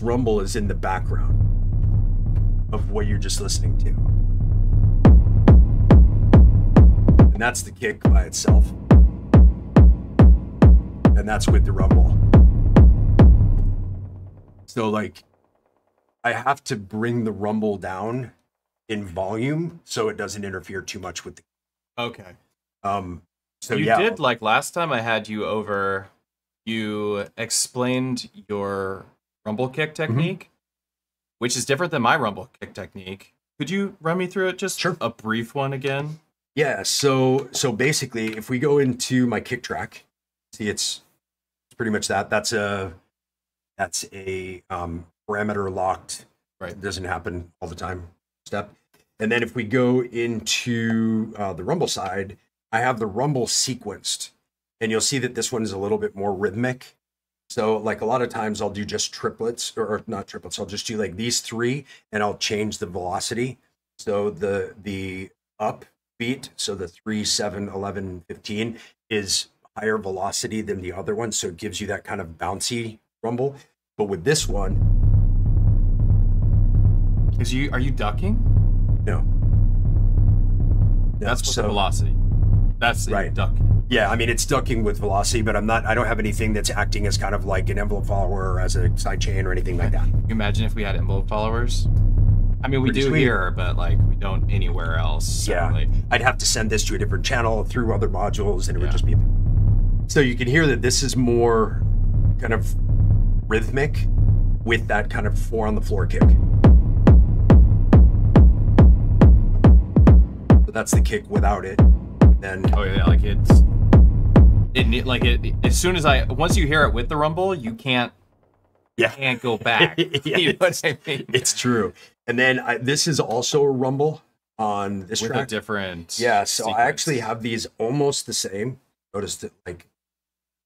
rumble is in the background of what you're just listening to. And that's the kick by itself. And that's with the rumble. So like, I have to bring the rumble down in volume so it doesn't interfere too much with the kick. Okay. So you did, like last time I had you over, you explained your rumble kick technique. Mm-hmm. Which is different than my rumble kick technique. Could you run me through it? Just a brief one again. Yeah. So basically, if we go into my kick track, see, it's pretty much that. That's a parameter locked. Right. It doesn't happen all the time. Step. And then if we go into the rumble side, I have the rumble sequenced, and you'll see that this one is a little bit more rhythmic. So like a lot of times I'll do just triplets or not triplets. I'll just do like these three and I'll change the velocity. So the up beat, so the 3, 7, 11, 15 is higher velocity than the other one. So it gives you that kind of bouncy rumble. But with this one, are you ducking? No. That's with the velocity. That's right. Ducking. Yeah, I mean, it's ducking with velocity, but I don't have anything that's acting as kind of like an envelope follower or as a sidechain or anything like that. Can you imagine if we had envelope followers? I mean, we do here, but like we don't anywhere else. So yeah, like, I'd have to send this to a different channel through other modules and it would just be a bit. So you can hear that this is more kind of rhythmic with that kind of 4 on the floor kick. But that's the kick without it. Then oh yeah, like it's... as soon as once you hear it with the rumble, you can't, you can't go back. Yeah, you know what I mean? It's true. And then this is also a rumble on this track. With a different sequence. I actually have these almost the same. Notice that like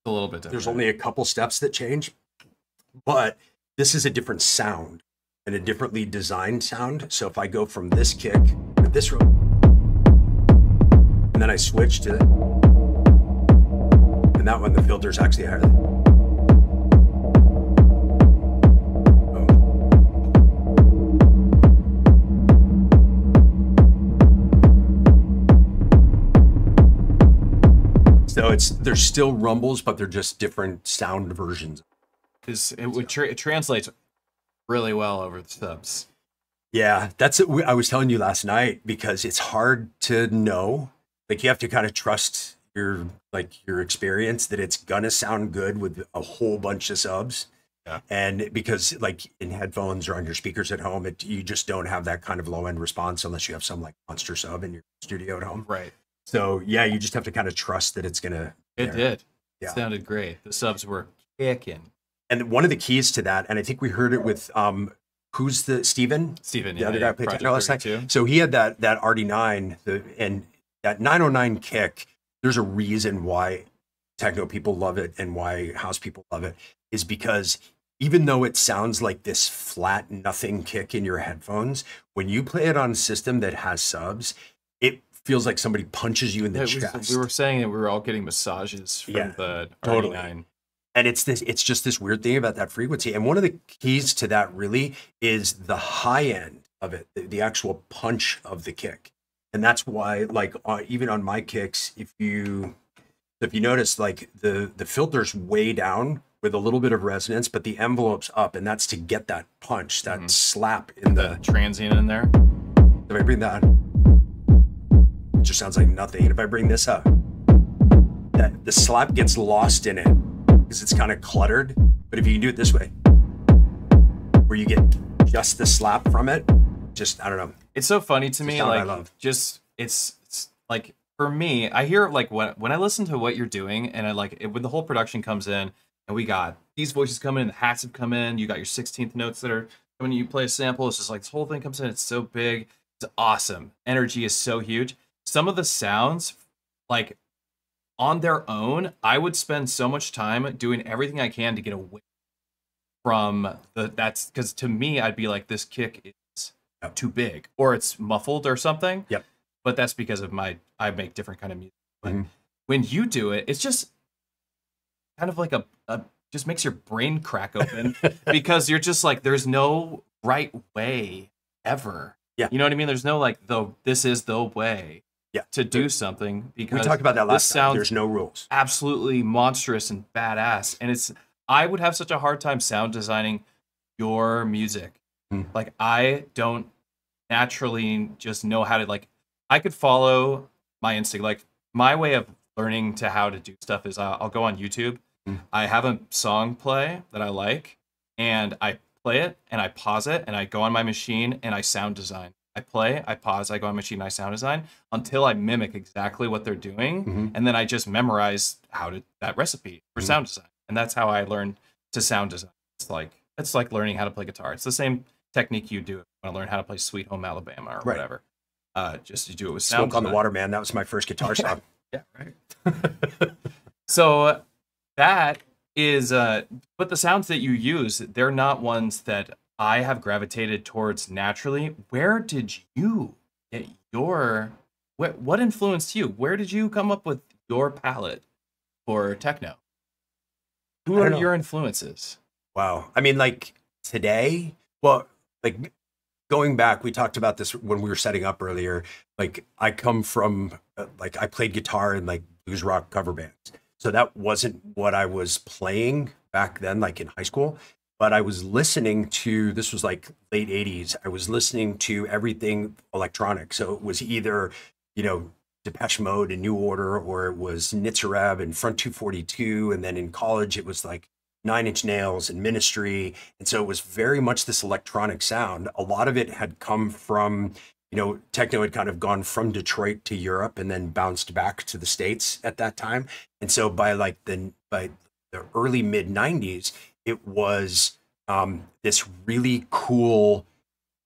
a little bit different. There's only a couple steps that change, but this is a different sound and a differently designed sound. So if I go from this kick to this rumble, and then I switch to it. That one, the filter is actually higher. So there's still rumbles, but they're just different sound versions. It translates really well over the subs. Yeah, that's it. I was telling you last night because it's hard to know. Like you have to kind of trust your experience that it's gonna sound good with a whole bunch of subs, and because like in headphones or on your speakers at home, you just don't have that kind of low end response unless you have some like monster sub in your studio at home. Right. So yeah, you just have to kind of trust that it's gonna. It sounded great. The subs were kicking. And one of the keys to that, and I think we heard it with who's the Steven, the other guy played techno last night. So he had that RD9 and that 909 kick. There's a reason why techno people love it and why house people love it is because even though it sounds like this flat nothing kick in your headphones, when you play it on a system that has subs, it feels like somebody punches you in the chest. We were saying that we were all getting massages from the totally. RD9. And it's just this weird thing about that frequency. And one of the keys to that really is the high end of it, the actual punch of the kick. And that's why, like, even on my kicks, if you notice, like, the filter's way down with a little bit of resonance, but the envelope's up, and that's to get that punch, that slap in the transient in there. If I bring that, it just sounds like nothing. And if I bring this up, that the slap gets lost in it because it's kind of cluttered. But if you can do it this way, where you get just the slap from it, just, I don't know. It's so funny to me, like, just, it's like, for me, I hear, like, when I listen to what you're doing, and I like, when the whole production comes in, and we got these voices coming in, the hats have come in, you got your 16th notes that are, when you play a sample, it's just like, this whole thing comes in, it's so big, it's awesome. Energy is so huge. Some of the sounds, like, on their own, I would spend so much time doing everything I can to get away from the, that's, because to me, I'd be like, this kick is too big, or it's muffled or something. Yep. But that's because of my, I make different kind of music. But when you do it, it's just kind of like a just makes your brain crack open because you're just like, there's no right way ever. Yeah. You know what I mean? There's no like, though, this is the way to do something, because we talked about that last time. There's no rules. Absolutely monstrous and badass. And it's, I would have such a hard time sound designing your music. Like, I don't naturally just know how to, like, I could follow my instinct. Like, my way of learning to how to do stuff is I'll go on YouTube. I have a song play that I like, and I play it, and I pause it, and I go on my machine, and I sound design. I play, I pause, I go on machine, I sound design, until I mimic exactly what they're doing, and then I just memorize how to that recipe for sound design. And that's how I learned to sound design. It's like learning how to play guitar. It's the same technique you do when I learn how to play Sweet Home Alabama or whatever. Just to do it with sound. Smoke on the Water, man. That was my first guitar song. So that is, but the sounds that you use, they're not ones that I have gravitated towards naturally. Where did you get your, what influenced you? Where did you come up with your palette for techno? Who are your influences? Wow. I mean, like today, well, like, going back, we talked about this when we were setting up earlier. Like, I come from, like, I played guitar in like blues rock cover bands. So that wasn't what I was playing back then, like in high school, but I was listening to, this was like late 80s. I was listening to everything electronic. So it was either, you know, Depeche Mode and New Order, or it was Nitzarab and Front 242. And then in college, it was like Nine Inch Nails and Ministry. And so it was very much this electronic sound. A lot of it had come from, you know, techno had kind of gone from Detroit to Europe and then bounced back to the States at that time. And so by like the, early mid 90s, it was this really cool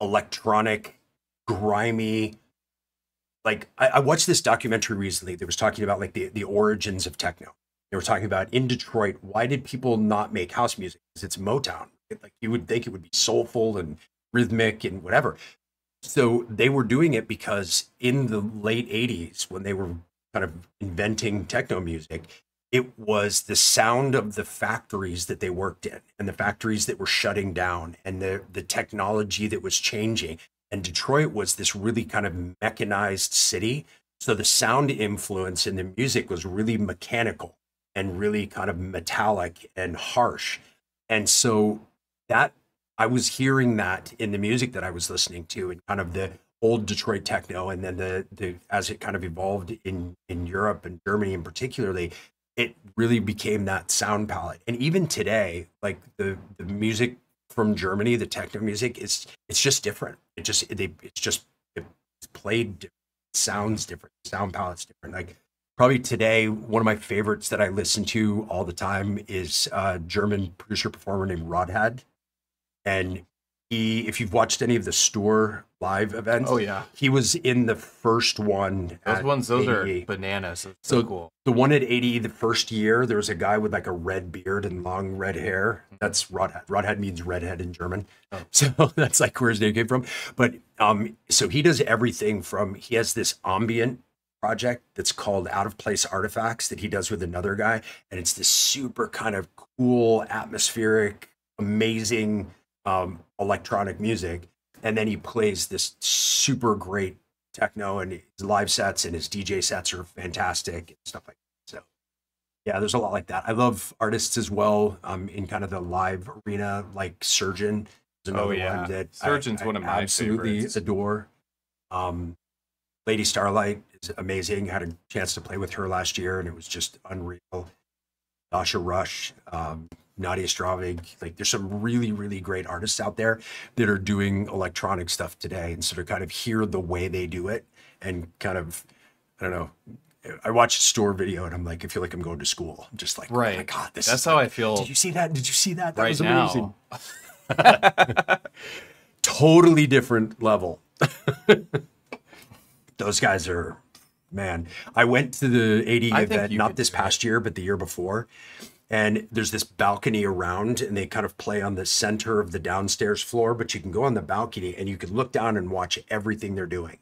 electronic, grimy, like I watched this documentary recently that was talking about like the origins of techno. They were talking about in Detroit, why did people not make house music? Because it's Motown. Like you would think it would be soulful and rhythmic and whatever. So they were doing it because in the late 80s, when they were kind of inventing techno music, it was the sound of the factories that they worked in and the factories that were shutting down and the technology that was changing. And Detroit was this really kind of mechanized city. So the sound influence in the music was really mechanical and really kind of metallic and harsh. And so that, I was hearing that in the music that I was listening to and kind of the old Detroit techno. And then the as it kind of evolved in Europe and Germany in particularly, it really became that sound palette. And even today, like the music from Germany, the techno music, it's just different. It just, it's played different, sounds different, sound palette's different. Like, probably today, one of my favorites that I listen to all the time is a German producer-performer named Rodhead. And he, if you've watched any of the Stour live events, he was in the first one. Those ADE. Are bananas. That's so cool. The one at ADE, the first year, there was a guy with like a red beard and long red hair. That's Rodhead. Rodhead means redhead in German. So that's like where his name came from. But so he does everything from, he has this ambient project that's called Out of Place Artifacts that he does with another guy, and it's this super kind of cool, atmospheric, amazing electronic music. And then he plays this super great techno, and his live sets and his DJ sets are fantastic and stuff like that. So yeah, there's a lot like that. I love artists as well in kind of the live arena, like Surgeon is another one that Surgeon's one of my favorites. Absolutely adore. Lady Starlight is amazing. Had a chance to play with her last year, and it was just unreal. Dasha Rush, Nadia Stravig. Like, there's some really, really great artists out there that are doing electronic stuff today. And so to kind of hear the way they do it and kind of, I don't know, I watch a Store video and I'm like, I feel like I'm going to school. I'm just like, right. Oh my God, this is how I feel. Did you see that? Did you see that? That was amazing. Totally different level. Those guys are, man. I went to the AD event, not this past year, but the year before. And there's this balcony around, and they kind of play on the center of the downstairs floor, but you can go on the balcony and you can look down and watch everything they're doing.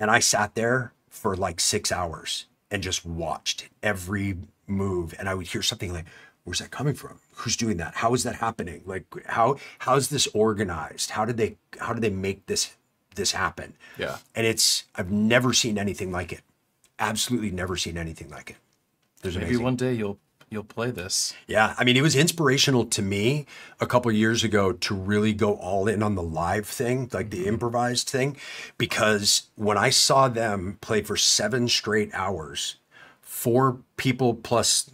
And I sat there for like 6 hours and just watched every move. And I would hear something like, where's that coming from? Who's doing that? How is that happening? Like, how's this organized? How do they make this happen? Yeah. And it's, I've never seen anything like it. Absolutely never seen anything like it. There's maybe amazing. One day you'll play this. Yeah, I mean, it was inspirational to me a couple of years ago to really go all in on the live thing, like the improvised thing, because when I saw them play for 7 straight hours, 4 people plus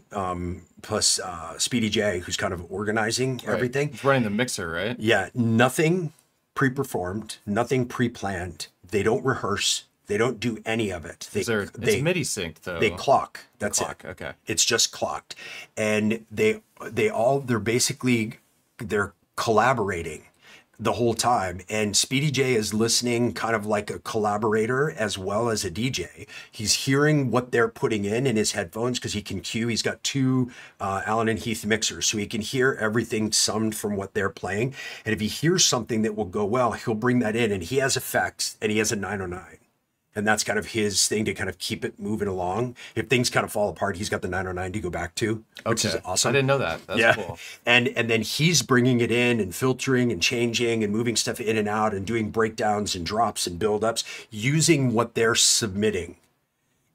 Speedy J, who's kind of organizing everything. He's running the mixer, right? Yeah, nothing pre-performed, nothing pre-planned. They don't rehearse. They don't do any of it. It's MIDI synced, though. They clock. That's it. Okay. It's just clocked, and they're basically collaborating the whole time. And Speedy J is listening, kind of like a collaborator as well as a DJ. He's hearing what they're putting in his headphones because he can cue. He's got 2 Allen and Heath mixers, so he can hear everything summed from what they're playing. And if he hears something that will go well, he'll bring that in. And he has effects, and he has a 909. And that's kind of his thing to kind of keep it moving along. If things kind of fall apart, he's got the 909 to go back to, which is awesome. I didn't know that. That's cool. And then he's bringing it in and filtering and changing and moving stuff in and out and doing breakdowns and drops and buildups using what they're submitting.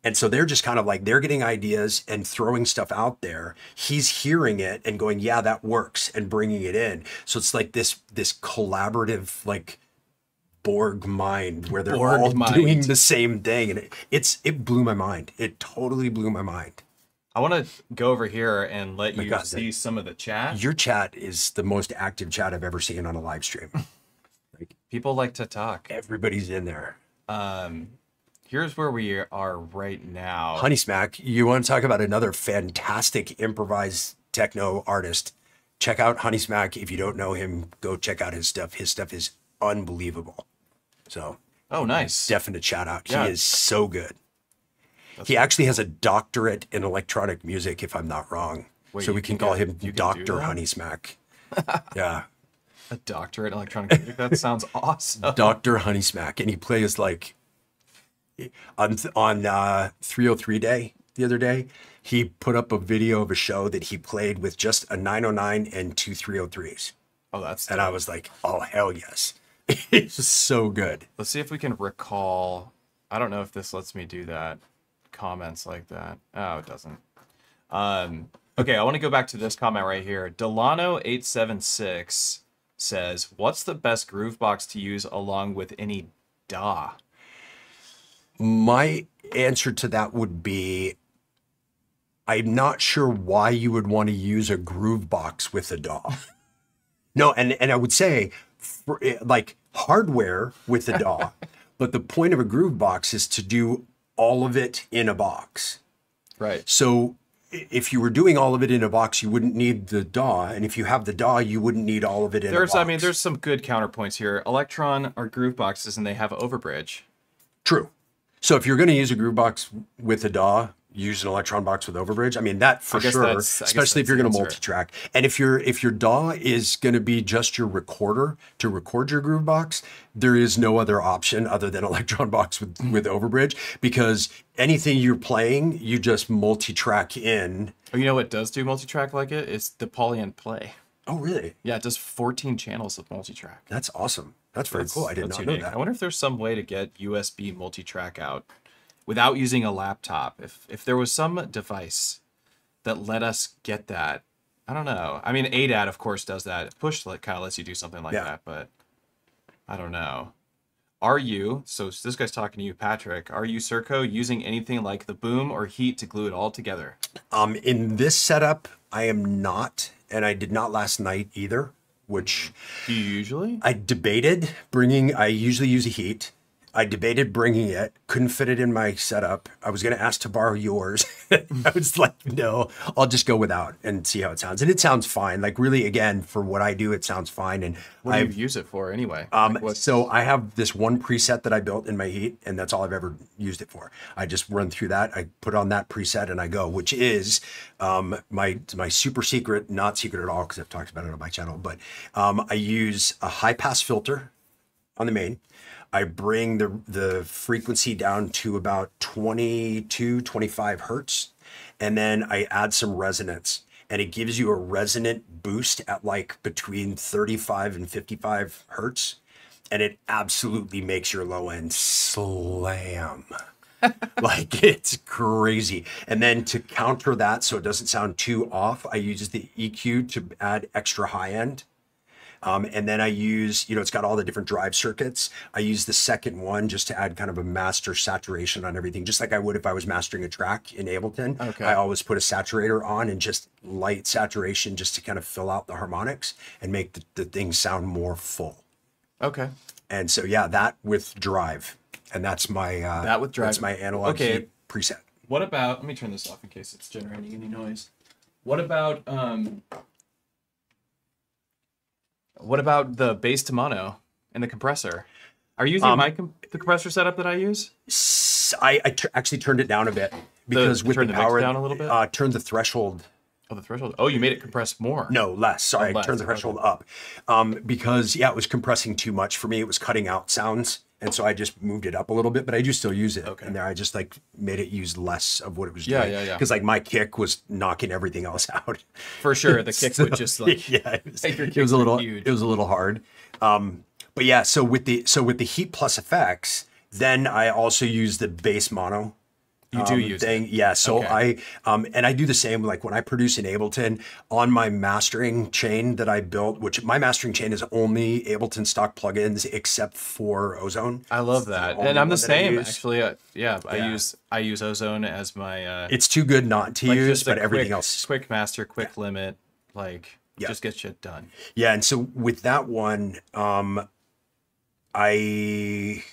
And so they're just kind of like, they're getting ideas and throwing stuff out there. He's hearing it and going, yeah, that works, and bringing it in. So it's like this collaborative, like, Borg mind, where they're all doing the same thing, and it blew my mind. It totally blew my mind. I want to go over here and let you see some of the chat. Your chat is the most active chat I've ever seen on a live stream. Like, people like to talk. Everybody's in there. Here's where we are right now. Honey Smack, you want to talk about another fantastic improvised techno artist? Check out Honey Smack. If you don't know him, go check out his stuff. His stuff is unbelievable. So, oh, nice. Definite shout out. Yeah. He is so good. He actually has a doctorate in electronic music, if I'm not wrong. Wait, so we can call him Dr. Honey Smack. Yeah. A doctorate in electronic music. That sounds awesome. Dr. Honey Smack. And he plays like on 303 day the other day. He put up a video of a show that he played with just a 909 and 2 303s. Oh, that's dope. And I was like, oh, hell yes. It's just so good. Let's see if we can recall. I don't know if this lets me do that. Comments like that. Oh, it doesn't. Okay, I want to go back to this comment right here. Delano876 says, what's the best groovebox to use along with any DAW? My answer to that would be, I'm not sure why you would want to use a groovebox with a DAW. No, and I would say, for, like, hardware with a DAW, but the point of a groove box is to do all of it in a box. Right. So if you were doing all of it in a box, you wouldn't need the DAW, and if you have the DAW, you wouldn't need all of it in a box. I mean, there's some good counterpoints here. Electron are groove boxes, and they have Overbridge. True. So if you're going to use a groove box with a DAW, use an electron box with Overbridge. I mean, that for sure, especially if you're going to multi-track. And if your DAW is going to be just your recorder to record your groove box, there is no other option other than electron box with Overbridge, because anything you're playing, you just multi-track in. Oh, you know what does do multi-track like it? It's the Poly and Play. Oh, really? Yeah, it does 14 channels of multi-track. That's awesome. That's very cool. I did not know that. I wonder if there's some way to get USB multi-track out without using a laptop. If there was some device that let us get that, I don't know. I mean, ADAT, of course, does that. Push kind of lets you do something like that, but I don't know. Are you, so this guy's talking to you, Patrick, are you, Surco, using anything like the boom or heat to glue it all together? In this setup, I am not, and I did not last night either, which... Do you usually? I debated bringing, I usually use a heat. I debated bringing it, couldn't fit it in my setup. I was going to ask to borrow yours. I was like, no, I'll just go without and see how it sounds. And it sounds fine. Like really, again, for what I do, it sounds fine. And what do you use it for anyway? Like so I have this one preset that I built in my heat, and that's all I've ever used it for. I just run through that. I put on that preset and I go, which is my super secret, not secret at all, because I've talked about it on my channel, but I use a high pass filter on the main. I bring the frequency down to about 22, 25 hertz, and then I add some resonance, and it gives you a resonant boost at like between 35 and 55 hertz, and it absolutely makes your low end slam. Like it's crazy. And then to counter that so it doesn't sound too off, I use the EQ to add extra high end. And then I use, you know, it's got all the different drive circuits. I use the second one just to add kind of a master saturation on everything, just like I would if I was mastering a track in Ableton. Okay. I always put a saturator on and just light saturation just to kind of fill out the harmonics and make the thing sound more full. Okay. And so, yeah, that with drive. And that's my, that's my analog key preset. What about, let me turn this off in case it's generating any noise. What about, what about the bass to mono and the compressor? Are you using the compressor setup that I use? I actually turned it down a bit because with the power down a little bit. Turned the threshold. Oh, the threshold. Oh, you made it compress more. No, less. Sorry, I turned the threshold up because yeah, it was compressing too much for me. It was cutting out sounds, and so I just moved it up a little bit. But I do still use it. Okay. And there, I just like made it use less of what it was doing. Yeah, yeah, yeah. Because like my kick was knocking everything else out. For sure, the kick so, would just like yeah, it was a little huge. It was a little hard. But yeah, so with the heat plus effects, then I also use the bass mono. You do use thing. It. Yeah. So okay. And I do the same, like when I produce in Ableton on my mastering chain that I built, which my mastering chain is only Ableton stock plugins except for Ozone. I love that. And I'm the same actually. Yeah, yeah. I use Ozone as my, it's too good not to like use, but everything else. Quick master, quick limit, like just get shit done. Yeah. And so with that one, I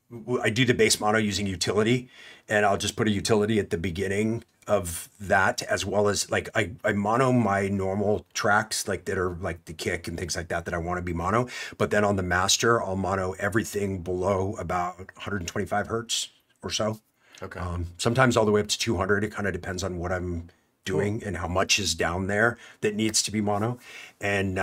do the bass mono using utility, and I'll just put a utility at the beginning of that, as well as like I mono my normal tracks like that are like the kick and things like that that I want to be mono. But then on the master, I'll mono everything below about 125 hertz or so. Okay. Sometimes all the way up to 200. It kind of depends on what I'm doing and how much is down there that needs to be mono. And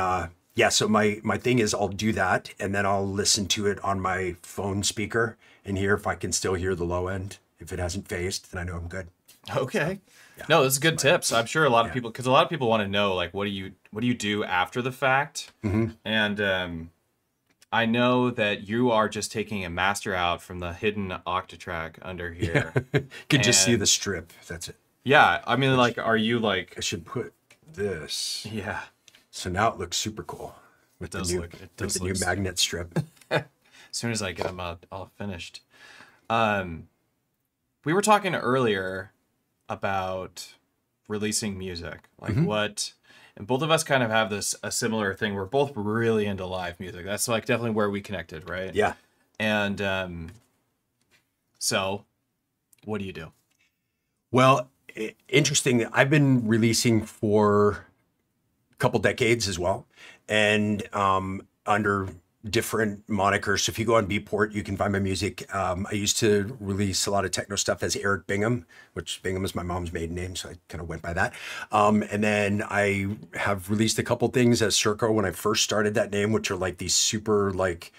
yeah, so my thing is I'll do that, and then I'll listen to it on my phone speaker and hear if I can still hear the low end. If it hasn't phased, then I know I'm good. Okay. So, yeah. No, this is good tips. I'm sure a lot of people, because a lot of people want to know, like, what do you do after the fact? Mm-hmm. And I know that you are just taking a master out from the hidden Octatrack under here. Yeah. You can just see the strip. That's it. Yeah. I mean, like, are you like... I should put this. Yeah. So now it looks super cool with the new magnet strip. As soon as I get them out, all finished. We were talking earlier about releasing music, like and both of us kind of have a similar thing. We're both really into live music. That's like definitely where we connected, right? Yeah. And so what do you do? Well, interesting. I've been releasing for couple decades as well, and under different monikers. So if you go on Beatport, you can find my music. I used to release a lot of techno stuff as Eric Bingham, which Bingham is my mom's maiden name, so I kind of went by that. And then I have released a couple things as Surco when I first started that name, which are like these super like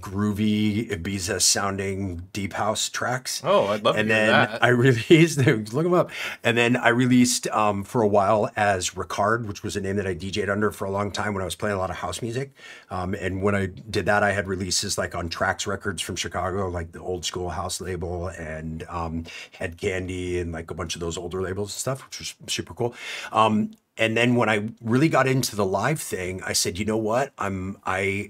groovy Ibiza sounding deep house tracks. Oh, I'd love to hear that. And then I released, look them up. And then I released for a while as Ricard, which was a name that I DJ'd under for a long time when I was playing a lot of house music. And when I did that, I had releases like on Trax Records from Chicago, like the old school house label, and Head Candy and like a bunch of those older labels and stuff, which was super cool. And then when I really got into the live thing, I said, you know what? I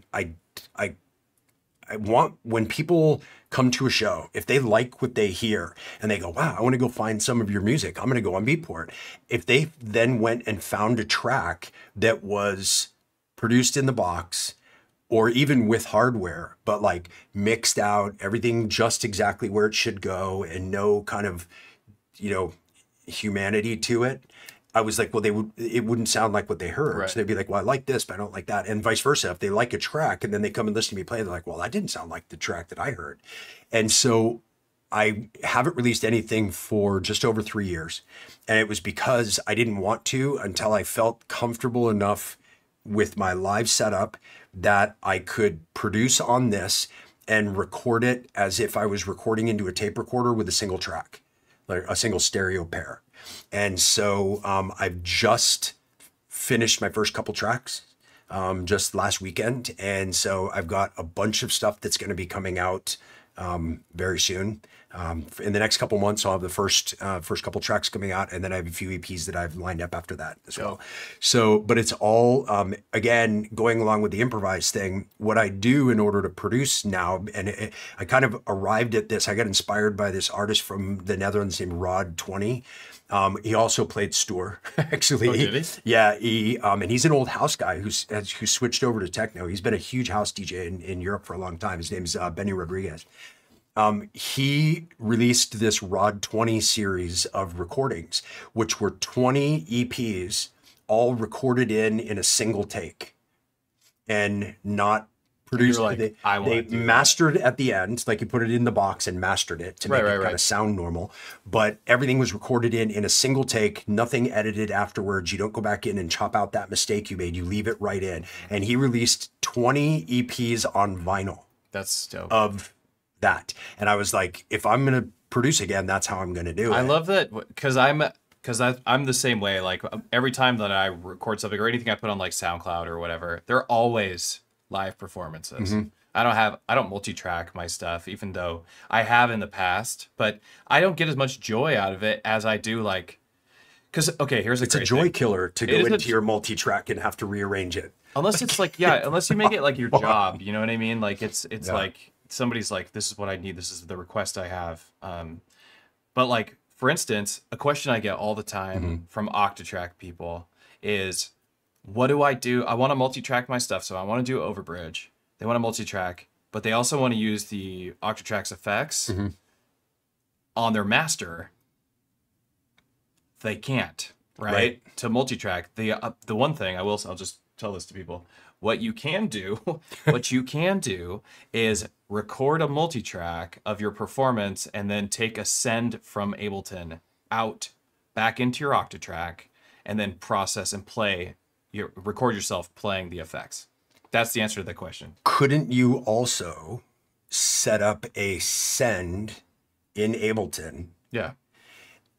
I want, when people come to a show, if they like what they hear and they go, wow, I want to go find some of your music, I'm going to go on Beatport. If they then went and found a track that was produced in the box or even with hardware, but like mixed out, everything just exactly where it should go and no kind of, you know, humanity to it, I was like, well, they would, it wouldn't sound like what they heard. Right. So they'd be like, well, I like this, but I don't like that. And vice versa. If they like a track and then they come and listen to me play, they're like, well, that didn't sound like the track that I heard. And so I haven't released anything for just over 3 years. And it was because I didn't want to until I felt comfortable enough with my live setup that I could produce on this and record it as if I was recording into a tape recorder with a single track, like a single stereo pair. And so I've just finished my first couple tracks just last weekend. And so I've got a bunch of stuff that's going to be coming out very soon. In the next couple months, I'll have the first couple tracks coming out, and then I have a few EPs that I've lined up after that as well. So, but it's all, again, going along with the improvised thing, what I do in order to produce now, and I kind of arrived at this, I got inspired by this artist from the Netherlands named Rod 20. He also played Stoer, actually. Oh, did he? Yeah, and he's an old house guy who switched over to techno. He's been a huge house DJ in Europe for a long time. His name's Benny Rodriguez. He released this Rod 20 series of recordings, which were 20 EPs, all recorded in a single take and not produced. Like, they mastered that at the end, like you put it in the box and mastered it to make it kind of sound normal. But everything was recorded in a single take, nothing edited afterwards. You don't go back in and chop out that mistake you made. You leave it right in. And he released 20 EPs on vinyl. That's dope. Of that. And I was like, if I'm going to produce again, that's how I'm going to do it. I love that, because I'm the same way. Like, every time that I record something or anything I put on like SoundCloud or whatever, they're always live performances. Mm-hmm. I don't multi-track my stuff, even though I have in the past, but I don't get as much joy out of it as I do, like, because, okay, here's a joy thing. Killer to go into your multi-track and have to rearrange it. Unless it's like, yeah, unless you make it like your job, you know what I mean? Like, it's like, somebody's like, this is what I need, this is the request I have. But like, for instance, a question I get all the time from Octatrack people is, what do? I want to multi-track my stuff, so I want to do Overbridge. They want to multi-track, but they also want to use the Octatrack's effects on their master. They can't, right? To multi-track. The one thing I'll just tell this to people. What you can do is record a multi-track of your performance and then take a send from Ableton out back into your Octatrack and then process and play, record yourself playing the effects. That's the answer to the question. Couldn't you also set up a send in Ableton? Yeah.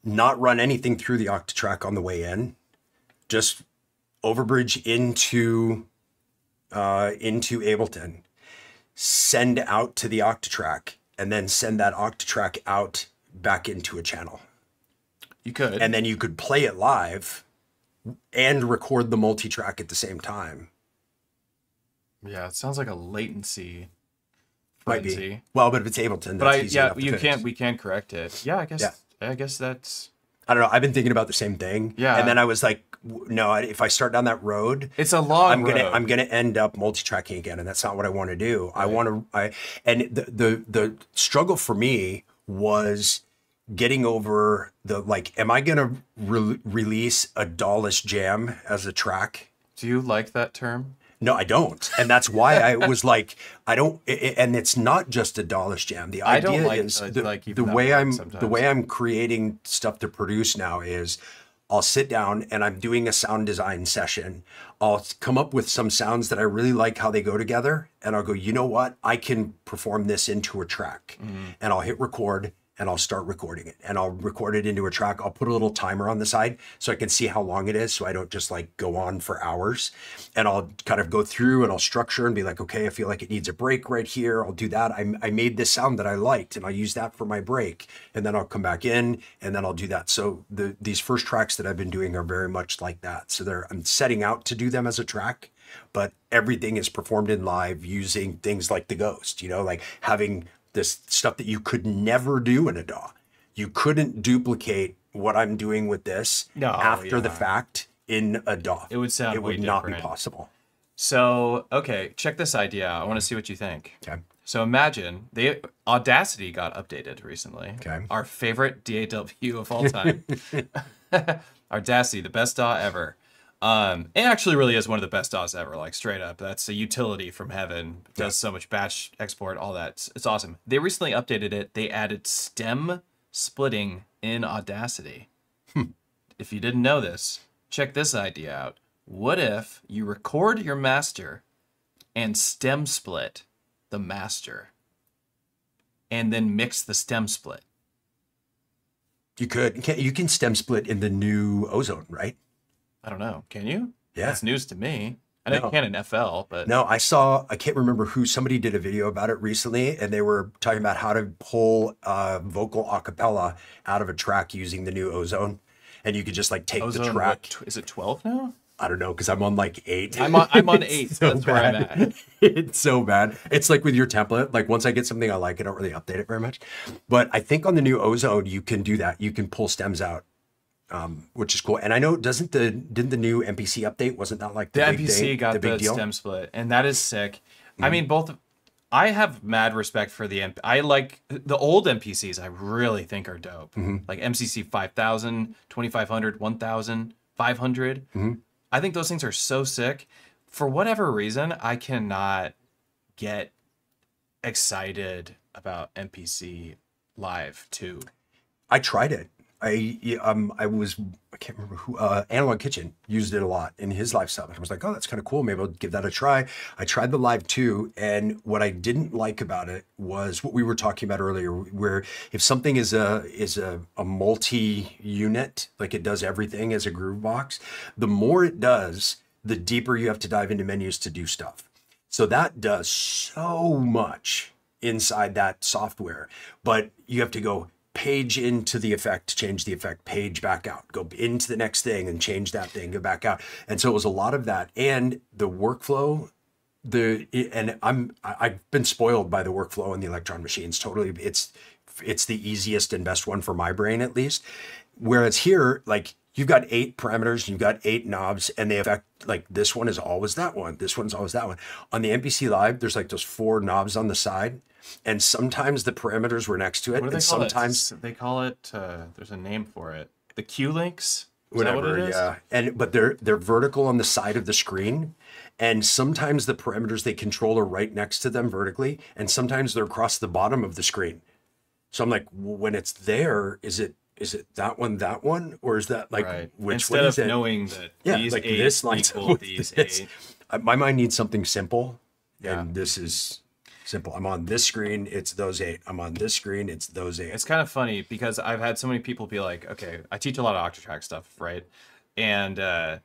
Not run anything through the Octatrack on the way in, just overbridge into Ableton, send out to the Octatrack, and then send that Octatrack out back into a channel. You could. And then you could play it live and record the multi-track at the same time. Yeah, it sounds like a latency. Might be. Well, but if it's Ableton, that's easy enough to fix. We can correct it. Yeah, I guess. Yeah. I guess that's. I don't know. I've been thinking about the same thing. Yeah. And then I was like, no, if I start down that road, it's a long road. I'm gonna end up multi-tracking again, and that's not what I want to do. Right. And the struggle for me was getting over the, like, am I gonna release a Dallas jam as a track? Do you like that term? No, I don't, and that's why I was like, I don't. And it's not just a Dallas jam. The idea is the way I'm creating stuff to produce now is, I'll sit down and I'm doing a sound design session. I'll come up with some sounds that I really like how they go together. And I'll go, you know what? I can perform this into a track. And I'll hit record and I'll start recording it, and I'll record it into a track. I'll put a little timer on the side so I can see how long it is, so I don't just like go on for hours. And I'll kind of go through and I'll structure and be like, okay, I feel like it needs a break right here. I'll do that. I made this sound that I liked and I'll use that for my break, and then I'll come back in and then I'll do that. So these first tracks that I've been doing are very much like that. So I'm setting out to do them as a track, but everything is performed in live using things like the Ghost, you know, like having this stuff that you could never do in a DAW. You couldn't duplicate what I'm doing with this after the fact in a DAW. It would sound way different. Not be possible. So, okay, check this idea out. I want to see what you think. Okay. So imagine, Audacity got updated recently. Okay. Our favorite DAW of all time. Audacity, the best DAW ever. It actually really is one of the best DAWs ever, like straight up. That's a utility from heaven. It does so much batch export, all that. It's awesome. They recently updated it. They added stem splitting in Audacity. If you didn't know this, check this idea out. What if you record your master and stem split the master and then mix the stem split? You could. You can stem split in the new Ozone, right? I don't know. Can you? Yeah. That's news to me. I know you can in FL, but... No, I can't remember who, somebody did a video about it recently, and they were talking about how to pull vocal acapella out of a track using the new Ozone. And you could just like take Ozone, the track... What, is it 12 now? I don't know, because I'm on like 8. I'm on 8. So that's where I'm at. It's so bad. It's like with your template. Like once I get something I like, I don't really update it very much. But I think on the new Ozone, you can do that. You can pull stems out. Which is cool. And I know, didn't the new MPC update, wasn't that like the big MPC thing, got the stem split, and that is sick. Mm. I mean, I have mad respect for the, I like the old MPCs, I really think are dope. Mm-hmm. Like MCC 5000, 2500, 1000, 500. Mm-hmm. I think those things are so sick. For whatever reason, I cannot get excited about MPC Live 2. I tried it. I can't remember who, Analog Kitchen used it a lot in his live stuff. I was like, oh, that's kind of cool. Maybe I'll give that a try. I tried the Live 2, and what I didn't like about it was what we were talking about earlier, where if something is a multi-unit, like it does everything as a groove box, the more it does, the deeper you have to dive into menus to do stuff. So that does so much inside that software, but you have to go page into the effect, change the effect, page back out, go into the next thing and change that thing, go back out. And so it was a lot of that. And the workflow, I've been spoiled by the workflow in the Electron machines. Totally. It's the easiest and best one for my brain, at least. Whereas here, like you've got 8 parameters, you've got 8 knobs, and they affect, like this one is always that one. This one's always that one. On the MPC Live, there's like those 4 knobs on the side. And sometimes the parameters were next to it, and sometimes they call it there's a name for it, the Q links, whatever. Yeah, and but they're vertical on the side of the screen, and sometimes the parameters they control are right next to them vertically, and sometimes they're across the bottom of the screen. So I'm like, when it's there, is it that one, or is that like which instead one is of it? Knowing that these like 8 this lines equal these 8. My mind needs something simple, and this is simple. I'm on this screen, it's those 8. I'm on this screen, it's those 8. It's kind of funny because I've had so many people be like, okay, I teach a lot of Octatrack stuff, right? And they're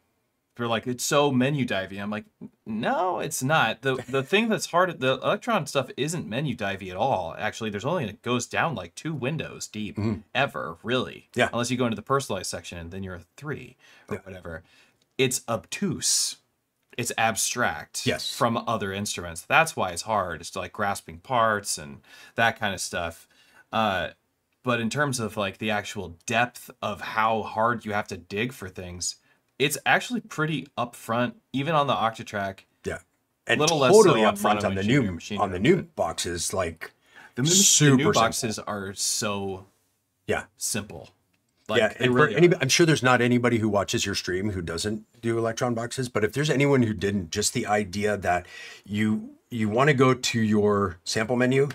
like, it's so menu divey. I'm like, no, it's not. The thing that's hard, the Electron stuff isn't menu divey at all. Actually, there's only, it goes down like 2 windows deep ever, really. Yeah. Unless you go into the personalized section and then you're a 3 or whatever. It's obtuse. It's abstract from other instruments. That's why it's hard. It's like grasping parts and that kind of stuff. But in terms of like the actual depth of how hard you have to dig for things, it's actually pretty upfront, even on the Octatrack. Yeah, and little totally less so upfront on the new boxes. Like the new boxes are so simple. Like, yeah, really I'm sure there's not anybody who watches your stream who doesn't do Electron boxes, but if there's anyone who didn't, just the idea that you want to go to your sample menu,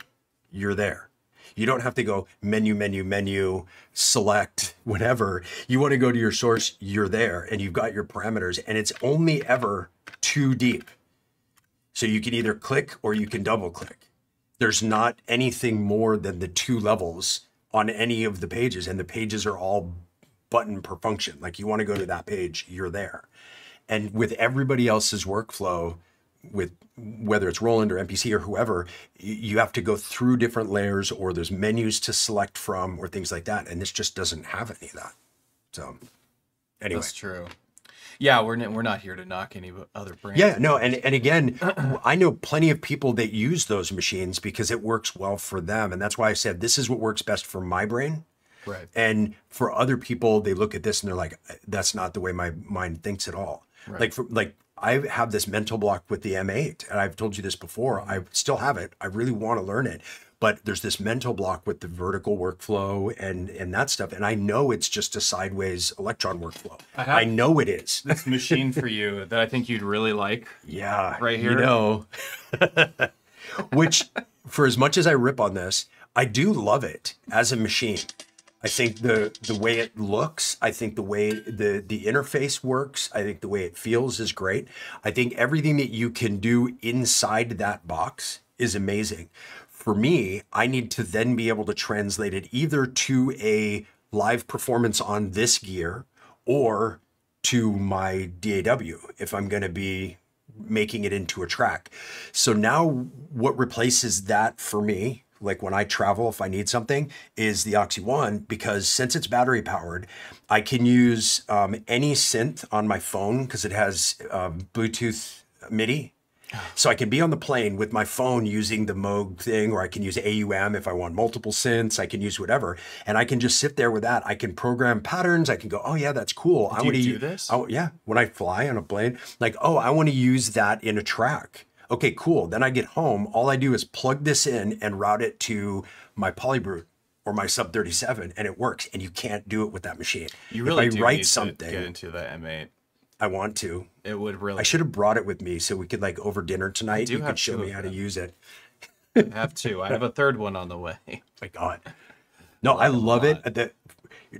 you're there. You don't have to go menu, menu, menu, select, whatever. You want to go to your source, you're there, and you've got your parameters, and it's only ever 2 deep. So you can either click or you can double click. There's not anything more than the 2 levels on any of the pages, and the pages are all button per function. Like, you want to go to that page, you're there. And with everybody else's workflow, with whether it's Roland or MPC or whoever, you have to go through different layers, or there's menus to select from or things like that. And this just doesn't have any of that. So anyway. That's true. Yeah, we're not here to knock any other brands. Yeah, no, and again, I know plenty of people that use those machines because it works well for them. And that's why I said this is what works best for my brain. Right. And for other people, they look at this and they're like, that's not the way my mind thinks at all. Right. Like, I have this mental block with the M8, and I've told you this before. I still have it. I really want to learn it, but there's this mental block with the vertical workflow and that stuff. And I know it's just a sideways electron workflow. I know it is. This machine for you that I think you'd really like. Yeah, right here. You know, which for as much as I rip on this, I do love it as a machine. I think the way it looks, I think the way the interface works, I think the way it feels is great. I think everything that you can do inside that box is amazing. For me, I need to then be able to translate it either to a live performance on this gear or to my DAW if I'm going to be making it into a track. So now what replaces that for me, like when I travel, if I need something, is the Oxi-One, because since it's battery powered, I can use any synth on my phone because it has Bluetooth MIDI. So I can be on the plane with my phone using the Moog thing, or I can use AUM if I want multiple synths, I can use whatever. And I can just sit there with that. I can program patterns. I can go, oh yeah, that's cool. I want to do this. Oh yeah. When I fly on a plane, like, oh, I want to use that in a track. Okay, cool. Then I get home. All I do is plug this in and route it to my Polybrute or my Sub 37, and it works. And you can't do it with that machine. You really do need to get into the M8. I want to. It would really. I should have brought it with me so we could, like, over dinner tonight. You could show me how to use it. I have two. I have a third one on the way. My God. No, I love it. That,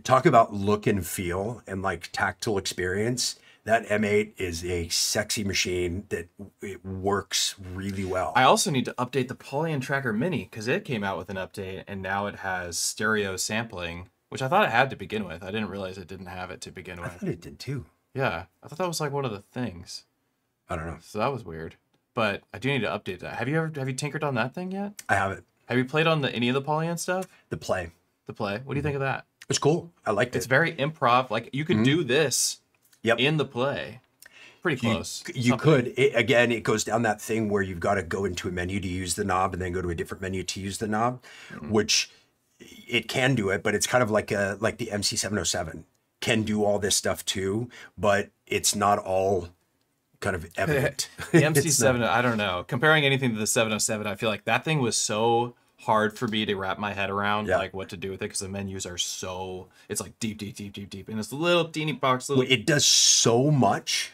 talk about look and feel and, like, tactile experience. That M8 is a sexy machine that it works really well. I also need to update the Polyan Tracker Mini because it came out with an update and now it has stereo sampling, which I thought it had to begin with. I didn't realize it didn't have it to begin with. I thought it did too. Yeah, I thought that was like one of the things. I don't know. So that was weird, but I do need to update that. Have you tinkered on that thing yet? I haven't. Have you played on any of the Polyan stuff? The play. What do you think of that? It's cool. I liked it. It's very improv. Like, you could do this. Yep. In the play. Pretty close. You could. Again, it goes down that thing where you've got to go into a menu to use the knob and then go to a different menu to use the knob, which it can do it, but it's kind of like a the MC707 can do all this stuff too, but it's not all kind of evident. The MC7, I don't know. Comparing anything to the 707, I feel like that thing was so hard for me to wrap my head around, like what to do with it, because the menus are so, it's like deep in this little teeny box. Little... It does so much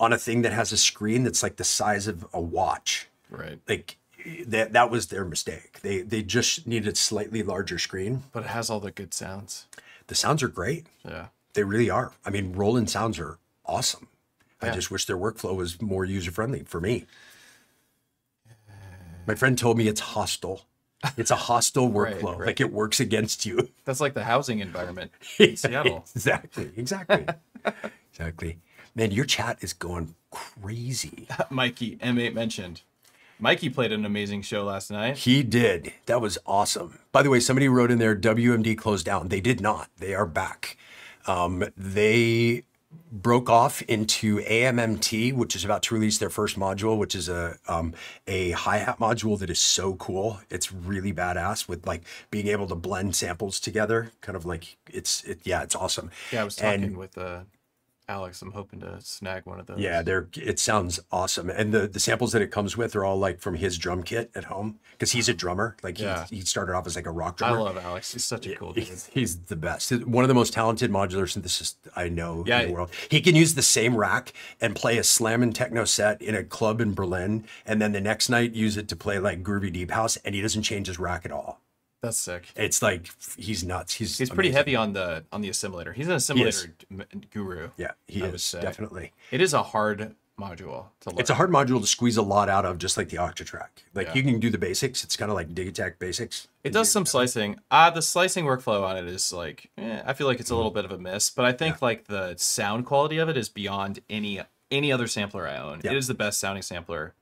on a thing that has a screen that's like the size of a watch. Right. Like that was their mistake. They just needed slightly larger screen. But it has all the good sounds. The sounds are great. Yeah. They really are. I mean, Roland sounds are awesome. Yeah. I just wish their workflow was more user-friendly for me. My friend told me it's hostile. It's a hostile workflow. Right. Like, it works against you. That's like the housing environment in Seattle. Exactly. Man, your chat is going crazy. Mikey, M8 mentioned. Mikey played an amazing show last night. He did. That was awesome. By the way, somebody wrote in there, WMD closed down. They did not. They are back. They broke off into AMMT, which is about to release their first module, which is a hi-hat module that is so cool. It's really badass with, like, being able to blend samples together. Kind of like, it's awesome. Yeah, I was talking with Alex. I'm hoping to snag one of those. Yeah, it sounds awesome. And the samples that it comes with are all, like, from his drum kit at home, because he's a drummer. Like, he started off as, like, a rock drummer. I love Alex. He's such a cool dude. He's the best. One of the most talented modular synthesists I know in the world. He can use the same rack and play a slam and techno set in a club in Berlin, and then the next night use it to play, like, groovy deep house, and he doesn't change his rack at all. That's sick. It's like, he's nuts. He's pretty heavy on the assimilator. He's an assimilator guru. Yeah, he is, definitely. It is a hard module to learn. It's a hard module to squeeze a lot out of, just like the Octatrack. Like you can do the basics. It's kind of like Digitech basics. It does some slicing. The slicing workflow on it is like, I feel like it's a little bit of a miss, but I think like the sound quality of it is beyond any other sampler I own. It is the best sounding sampler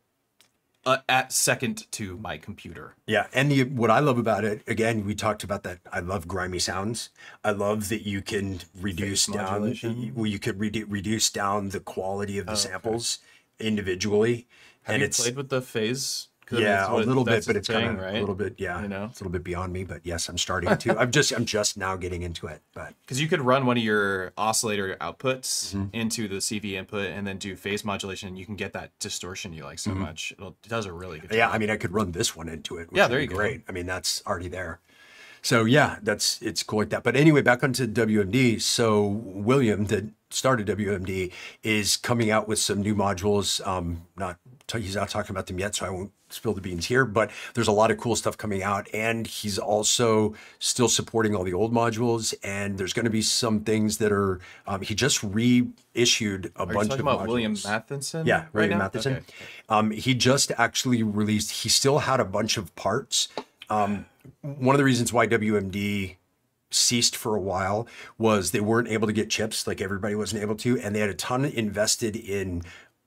at second to my computer. Yeah, and the, what I love about it, again, we talked about that. I love grimy sounds. I love that you can reduce down. Well, you could reduce down the quality of the samples individually. Have and you played with the phase? Yeah, I mean, a little bit, but it's kind of a little bit. Yeah, you know, it's a little bit beyond me. But yes, I'm starting to. I'm just now getting into it. But because you could run one of your oscillator outputs into the CV input and then do phase modulation, and you can get that distortion you like so much. It does a really good job. Yeah, I mean, I could run this one into it. Which there you go. Great. I mean, that's already there. So yeah, that's it's cool like that. But anyway, back onto WMD. So William that started WMD is coming out with some new modules. He's not talking about them yet, so I won't spill the beans here, but there's a lot of cool stuff coming out, and he's also still supporting all the old modules, and there's going to be some things that are he just reissued a bunch of modules. William Matheson? Yeah, William Matheson. Okay. He just actually released, he still had a bunch of parts. One of the reasons why WMD ceased for a while was they weren't able to get chips, like everybody wasn't able to, and they had a ton invested in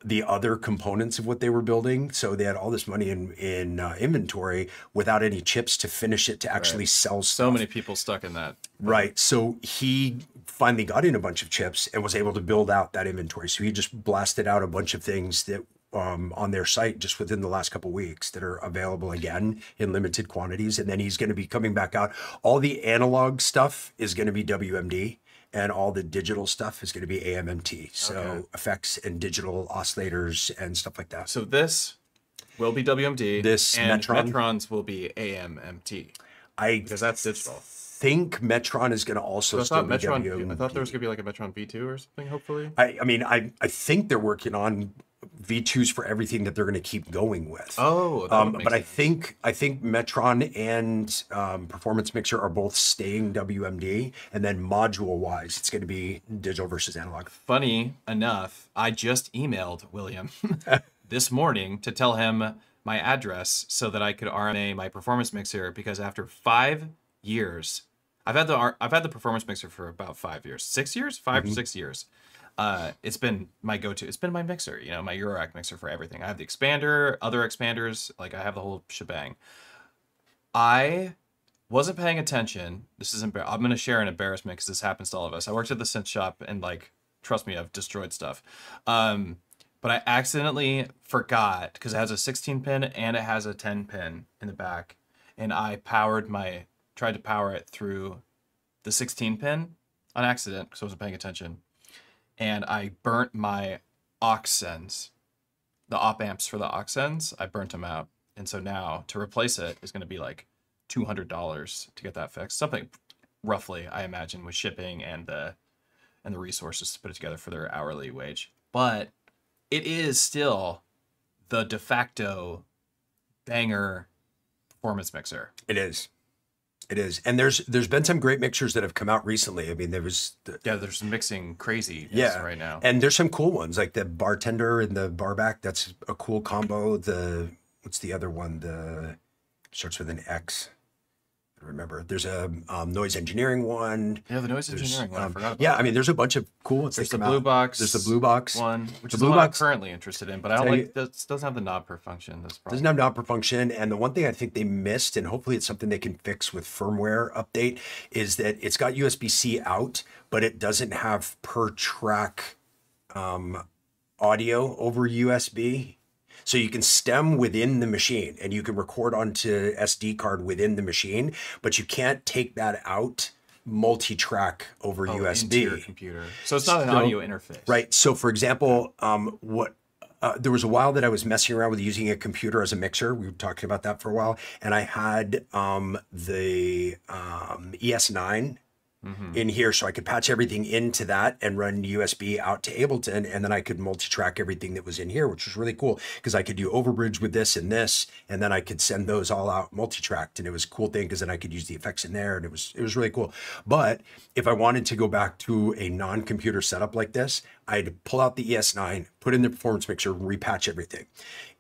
the other components of what they were building. So they had all this money in inventory without any chips to finish it, to actually sell stuff. So many people stuck in that. Right. So he finally got in a bunch of chips and was able to build out that inventory. So he just blasted out a bunch of things that on their site just within the last couple of weeks that are available again in limited quantities. And then he's going to be coming back out. All the analog stuff is going to be WMD. And all the digital stuff is going to be AMMT. So effects and digital oscillators and stuff like that. So this will be WMD. This and Metron's will be AMMT. Because that's digital. I think Metron is going to also still be WMD. I thought there was going to be like a Metron V2 or something, hopefully. I mean, I think they're working on V2s for everything that they're going to keep going with. Oh, but sense. I think Metron and Performance Mixer are both staying WMD, and then module wise, it's going to be digital versus analog. Funny enough, I just emailed William this morning to tell him my address so that I could RMA my Performance Mixer, because after 5 years, I've had the Performance Mixer for about 5 years, 6 years, 5 or 6 years. It's been my go-to. It's been my mixer, you know, my Eurorack mixer for everything. I have the expander, other expanders, like I have the whole shebang. I wasn't paying attention. This is I'm going to share an embarrassment because this happens to all of us. I worked at the synth shop, and like, trust me, I've destroyed stuff. But I accidentally forgot, because it has a 16 pin and it has a 10 pin in the back, and I tried to power it through the 16 pin on accident because I wasn't paying attention. And I burnt my aux-sends, the op amps for the aux-sends. I burnt them out. And so now to replace it is going to be like $200 to get that fixed. Something roughly, I imagine, with shipping and the resources to put it together for their hourly wage. But it is still the de facto banger Performance Mixer. It is. It is, and there's been some great mixers that have come out recently. I mean, there was there's mixing crazy right now, and there's some cool ones like the Bartender and the Barback. That's a cool combo. The what's the other one? The starts with an X. I remember. There's a Noise Engineering one. Yeah, the Noise Engineering one. I forgot about that. I mean, there's a bunch of cool ones. There's the Blue Box. There's the Blue Box one, which is the one I'm currently interested in, but I don't like. This doesn't have the knob per function. This doesn't have knob per function, and the one thing I think they missed, and hopefully it's something they can fix with firmware update, is that it's got USB-C out, but it doesn't have per track audio over USB. So you can stem within the machine, and you can record onto SD card within the machine, but you can't take that out multi-track over USB. Into your computer. So it's not an audio interface. Right. So for example, there was a while that I was messing around with using a computer as a mixer. We were talking about that for a while. And I had the ES9 in here. So I could patch everything into that and run USB out to Ableton. And then I could multi-track everything that was in here, which was really cool because I could do overbridge with this. And then I could send those all out multi-tracked. And it was a cool thing because then I could use the effects in there. And it was really cool. But if I wanted to go back to a non-computer setup like this, I'd pull out the ES9, put in the performance mixer, repatch everything.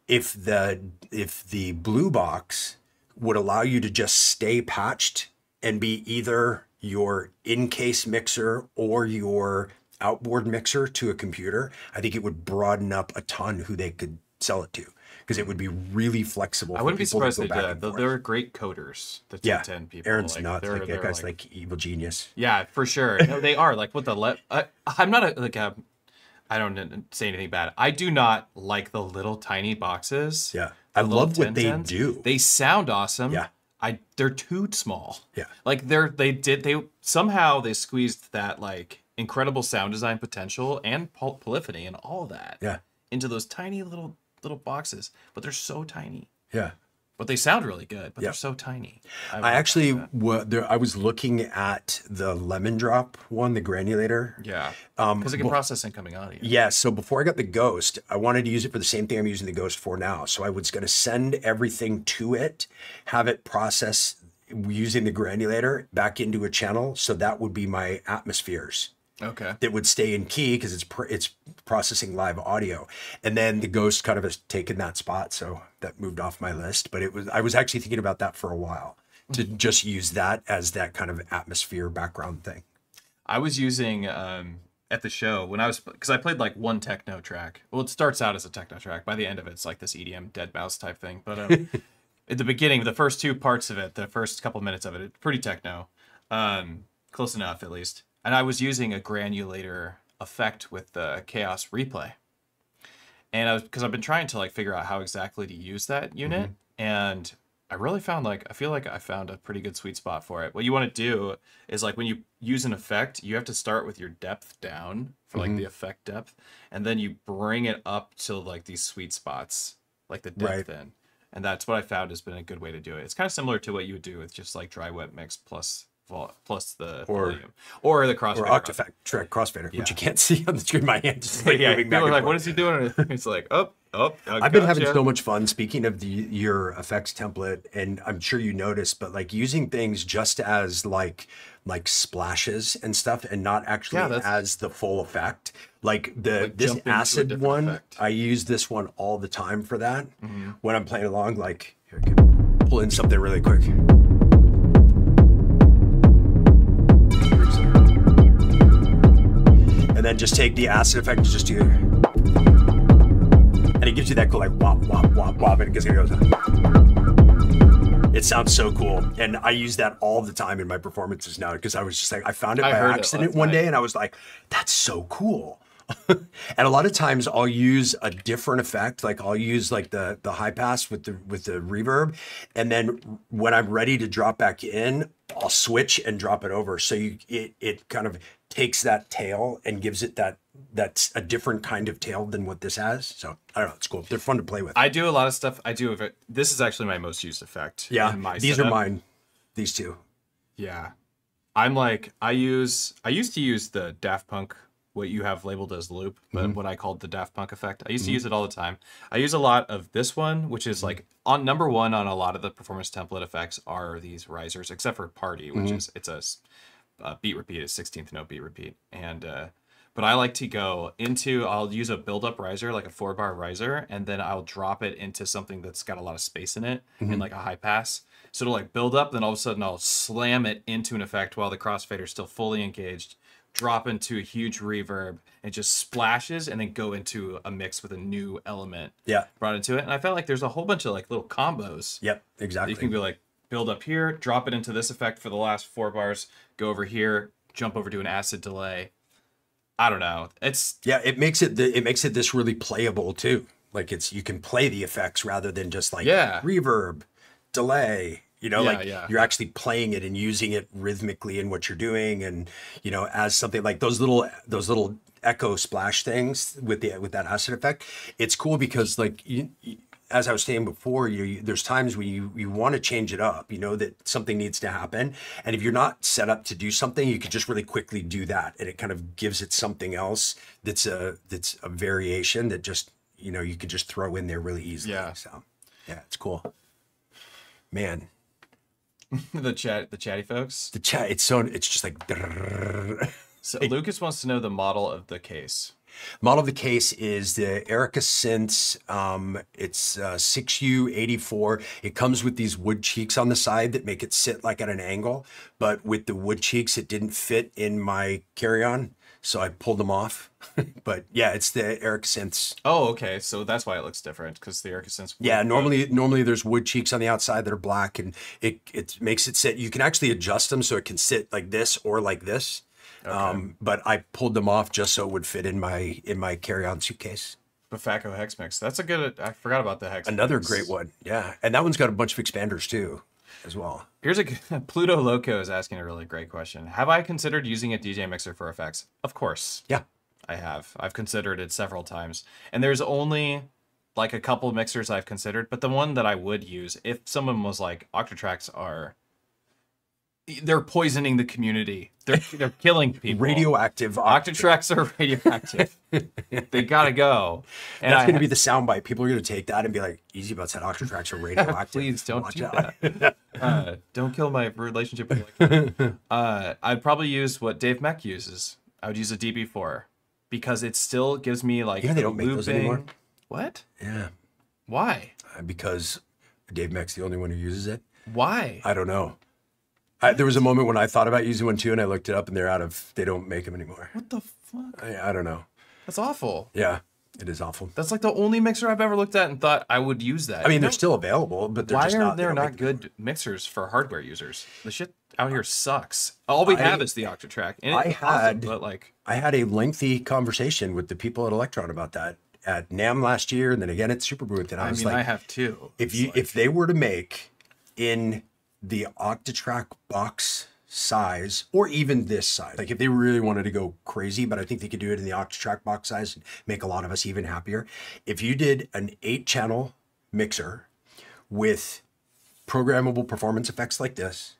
If the blue box would allow you to just stay patched and be either your in-case mixer or your outboard mixer to a computer, I think it would broaden up a ton who they could sell it to, because it would be really flexible. I wouldn't be surprised if they did. They're great coders, the 210 people. Aaron's like, nuts. Like, that guy's like evil genius. Yeah, for sure. No, they are. Like, what the... I'm not a, like a... I don't say anything bad. I do not like the little tiny boxes. Yeah. I love what they do. They sound awesome. Yeah. They're too small. Yeah. Like they somehow squeezed that like incredible sound design potential and polyphony and all that into those tiny little boxes, but they're so tiny. Yeah. But they sound really good, but they're so tiny. I was looking at the Lemon Drop one, the granulator. Yeah, because it can process incoming audio. Yeah, so before I got the Ghost, I wanted to use it for the same thing I'm using the Ghost for now. So I was going to send everything to it, have it process using the granulator back into a channel. So that would be my atmospheres. Okay. That would stay in key because it's processing live audio, and then the Ghost kind of has taken that spot, so that moved off my list. But I was actually thinking about that for a while to just use that as that kind of atmosphere background thing. I was using at the show because I played like one techno track. Well, it starts out as a techno track. By the end of it, it's like this EDM dead mouse type thing. But at the beginning, the first two parts of it, the first couple minutes of it, it's pretty techno, close enough at least. And I was using a granulator effect with the Chaos Replay. And because I've been trying to like figure out how exactly to use that unit. And I really found I found a pretty good sweet spot for it. What you want to do is like when you use an effect, you have to start with your depth down for like the effect depth. And then you bring it up to like these sweet spots, like the depth in. And that's what I found has been a good way to do it. It's kind of similar to what you would do with just like dry wet mix plus the volume or the crossfader, or Octatrack crossfader, which you can't see on the screen. My hand just like moving back. Like, what is he doing? It's like, I've been having so much fun. Speaking of your effects template, and I'm sure you noticed, but like using things just as like splashes and stuff, and not actually as the full effect. Like this acid one, I use this one all the time for that. When I'm playing along, like here, I can pull in something really quick. And then just take the acid effect and just do it. And it gives you that cool like wop, wop, wop, wop, and it goes, It sounds so cool. And I use that all the time in my performances now because I was just like, I found it by accident one day and I was like, that's so cool. And a lot of times I'll use a different effect. Like I'll use like the high pass with the reverb. And then when I'm ready to drop back in, I'll switch and drop it over. So it kind of takes that tail and gives it that's a different kind of tail than what this has. So I don't know, it's cool. They're fun to play with. I do a lot of stuff. This is actually my most used effect. Yeah, these setup are mine. These two. Yeah, I'm like I used to use the Daft Punk, what you have labeled as loop, but what I called the Daft Punk effect. I used to use it all the time. I use a lot of this one, which is like on number one on a lot of the performance template effects are these risers, except for Party, which is beat repeat is 16th note beat repeat, and but I like to go into, I'll use a build-up riser, like a 4-bar riser, and then I'll drop it into something that's got a lot of space in it, in like a high pass. So it'll like build up, then all of a sudden I'll slam it into an effect while the crossfader's still fully engaged, drop into a huge reverb, and just splashes, and then go into a mix with a new element brought into it. And I felt like there's a whole bunch of like little combos. Yep, exactly. You can be like, build up here, drop it into this effect for the last 4 bars, go over here, jump over to an acid delay. I don't know. It's it makes it this really playable too. Like you can play the effects rather than just like reverb, delay, you're actually playing it and using it rhythmically in what you're doing, and as something like those little echo splash things with that acid effect. It's cool because like you as I was saying before, there's times when you want to change it up, you know that something needs to happen. And if you're not set up to do something, you can just really quickly do that. And it kind of gives it something else that's a variation that just, you know, you could just throw in there really easily. Yeah. So yeah, it's cool, man. the chatty folks. The chat, it's just like. So Lucas wants to know the model of the case. Model of the case is the Erica Synths. It's 6U84. It comes with these wood cheeks on the side that make it sit like at an angle, but with the wood cheeks, it didn't fit in my carry-on, so I pulled them off. But yeah, it's the Erica Synths. Oh, okay. So that's why it looks different, because the Erica Synths. Yeah, normally there's wood cheeks on the outside that are black, and it makes it sit. You can actually adjust them so it can sit like this or like this. Okay. But I pulled them off just so it would fit in my carry-on suitcase. Bafaco Hex Mix. That's a good. I forgot about the Hex. Another mix. Great one. Yeah, and that one's got a bunch of expanders too, as well. Here's a Pluto Loco is asking a really great question. Have I considered using a DJ mixer for effects? Of course. Yeah, I have. I've considered it several times, and there's only like a couple of mixers I've considered. But the one that I would use if someone was like, Octatracks are. They're poisoning the community. They're killing people. Radioactive. Octatracks are radioactive. They gotta go. And that's gonna be the soundbite. People are gonna take that and be like, "Easy about that. Octatracks are radioactive." Please don't do that. Don't kill my relationship with electronics. I'd probably use what Dave Meck uses. I would use a DB4 because it still gives me like. Yeah, they don't make those anymore. What? Yeah. Why? Because Dave Meck's the only one who uses it. Why? I don't know. There was a moment when I thought about using one too, and I looked it up, and they're out of. They don't make them anymore. What the fuck? I don't know. That's awful. Yeah, it is awful. That's like the only mixer I've ever looked at and thought I would use that. I mean, they're still available, but they're just not. Why are there not good mixers for hardware users? The shit out here sucks. All we have is the Octatrack. And I had a lengthy conversation with the people at Electron about that at NAMM last year, and then again at Super Booth, and I was like, I have too. If they were to make in the Octatrack box size, or even this size, like if they really wanted to go crazy, but I think they could do it in the Octatrack box size and make a lot of us even happier. If you did an 8-channel mixer with programmable performance effects like this,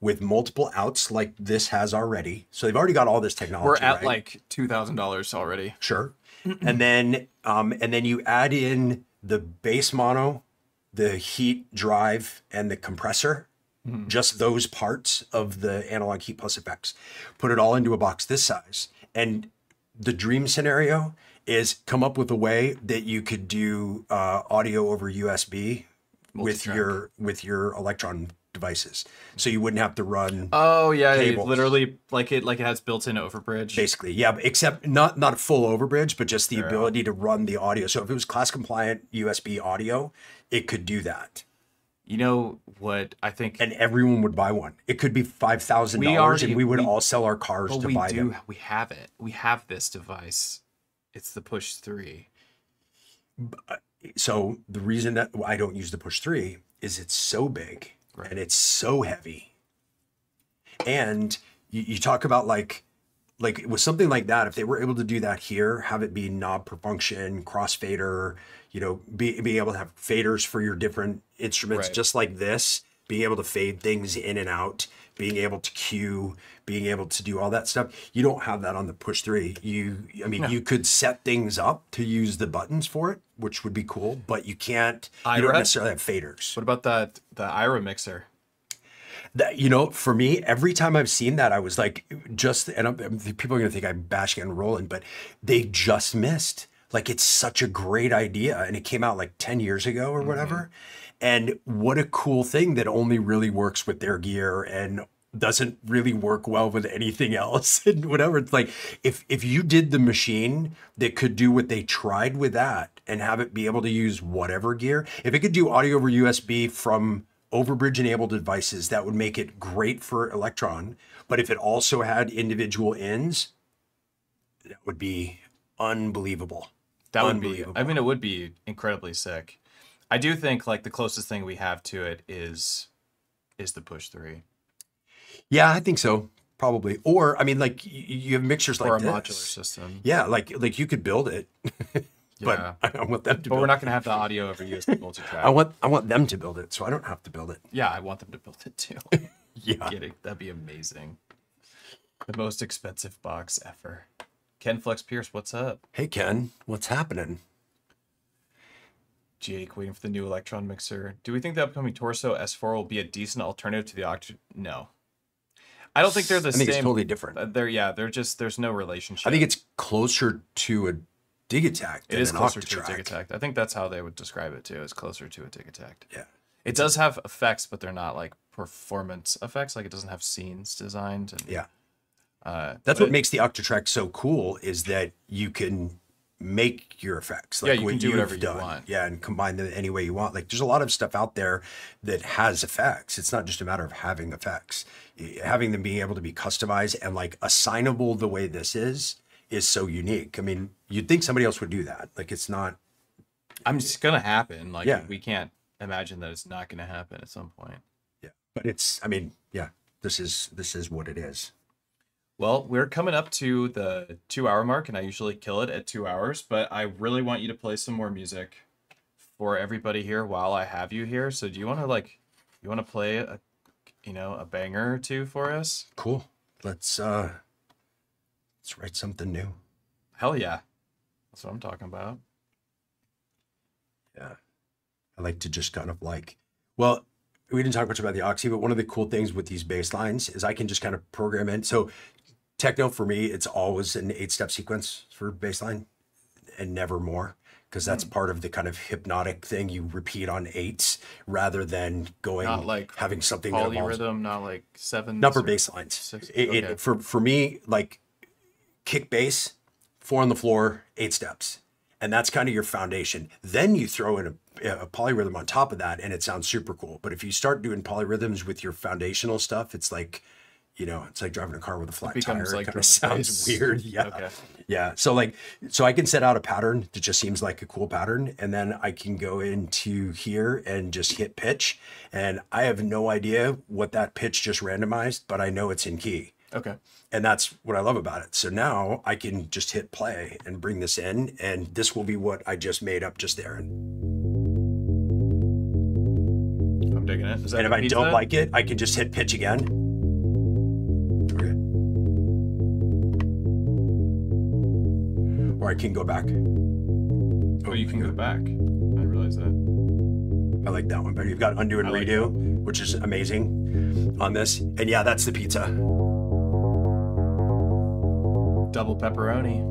with multiple outs like this has already, so they've already got all this technology. We're at like $2,000 already. Sure. and then you add in the bass mono, the heat drive, and the compressor. Just those parts of the analog heat plus effects, put it all into a box this size. And the dream scenario is come up with a way that you could do audio over USB with your Electron devices. So you wouldn't have to run. Oh yeah. Literally like it has built-in overbridge. Basically. Yeah. Except not a full overbridge, but just the ability to run the audio. So if it was class compliant USB audio, it could do that. You know what I think, and everyone would buy one. It could be $5,000, and we would all sell our cars to buy them. We have it. We have this device. It's the Push 3. So the reason that I don't use the Push 3 is it's so big and it's so heavy. And you talk about like with something like that, if they were able to do that here, have it be knob per function, crossfader. You know, being able to have faders for your different instruments, just like this, being able to fade things in and out, being able to cue, being able to do all that stuff. You don't have that on the Push 3. I mean, you could set things up to use the buttons for it, which would be cool, but you can't, you don't necessarily have faders. What about the Ira mixer? That, you know, for me, every time I've seen that, I was like, people are going to think I'm bashing and rolling, but they just missed. Like, it's such a great idea, and it came out like 10 years ago or whatever. And what a cool thing that only really works with their gear and doesn't really work well with anything else and whatever. It's like, if you did the machine that could do what they tried with that and have it be able to use whatever gear, if it could do audio over USB from overbridge-enabled devices, that would make it great for Electron. But if it also had individual ends, that would be unbelievable. I mean, it would be incredibly sick. I do think like the closest thing we have to it is the Push 3. Yeah, I think so. Probably. Or I mean, like you have mixers like this. Or a modular system. Yeah, like you could build it. Yeah. But I want them to build it. But we're not going to have the audio over USB multitrack. I want them to build it, so I don't have to build it. Yeah, I want them to build it too. Yeah. Get it. That'd be amazing. The most expensive box ever. Ken Flex Pierce, what's up? Hey, Ken. What's happening? Jake, waiting for the new Electron mixer. Do we think the upcoming Torso S4 will be a decent alternative to the Oct? No. I don't think they're the same. I think it's totally different. They're just, there's no relationship. I think it's closer to a Digitakt. It is closer to a Digitakt. I think that's how they would describe it too. It's closer to a Digitakt. Yeah. It does have effects, but they're not like performance effects. Like it doesn't have scenes designed. And, yeah. That's what makes the Octatrack so cool is that you can make your effects. Like yeah, you can do whatever you want. Yeah, and combine them any way you want. Like there's a lot of stuff out there that has effects. It's not just a matter of having effects. Having them being able to be customized and like assignable the way this is so unique. I mean, you'd think somebody else would do that. Like it's not. I'm just going to happen. Like yeah. We can't imagine that it's not going to happen at some point. Yeah, but it's, I mean, yeah, this is what it is. Well, we're coming up to the 2-hour mark, and I usually kill it at 2 hours, but I really want you to play some more music for everybody here while I have you here. So do you want to like, you want to play a, you know, a banger or two for us? Cool. Let's write something new. Hell yeah. That's what I'm talking about. Yeah. I like to just kind of like, well, we didn't talk much about the Oxi, but one of the cool things with these bass lines is I can just kind of program in. So techno for me, it's always an 8-step sequence for baseline and never more, because that's part of the kind of hypnotic thing. You repeat on 8s rather than going not like having something that evolves. Polyrhythm, not like 7s. Not for bass lines. Okay. For me, like kick bass, 4 on the floor, 8 steps. And that's kind of your foundation. Then you throw in a polyrhythm on top of that and it sounds super cool. But if you start doing polyrhythms with your foundational stuff, it's like, you know, it's like driving a car with a flat tire. Like it kind of sounds weird. Yeah. Okay. Yeah. So like, so I can set out a pattern that just seems like a cool pattern. And then I can go into here and just hit pitch. And I have no idea what that pitch just randomized, but I know it's in key. Okay. And that's what I love about it. So now I can just hit play and bring this in, and this will be what I just made up just there. I'm digging it. And if I don't like it, I can just hit pitch again. Okay. Or I can go back. Oh, you can go back. I didn't realize that. I like that one better. You've got undo and redo, which is amazing on this. And yeah, that's the pizza. Double pepperoni.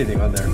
everything on there.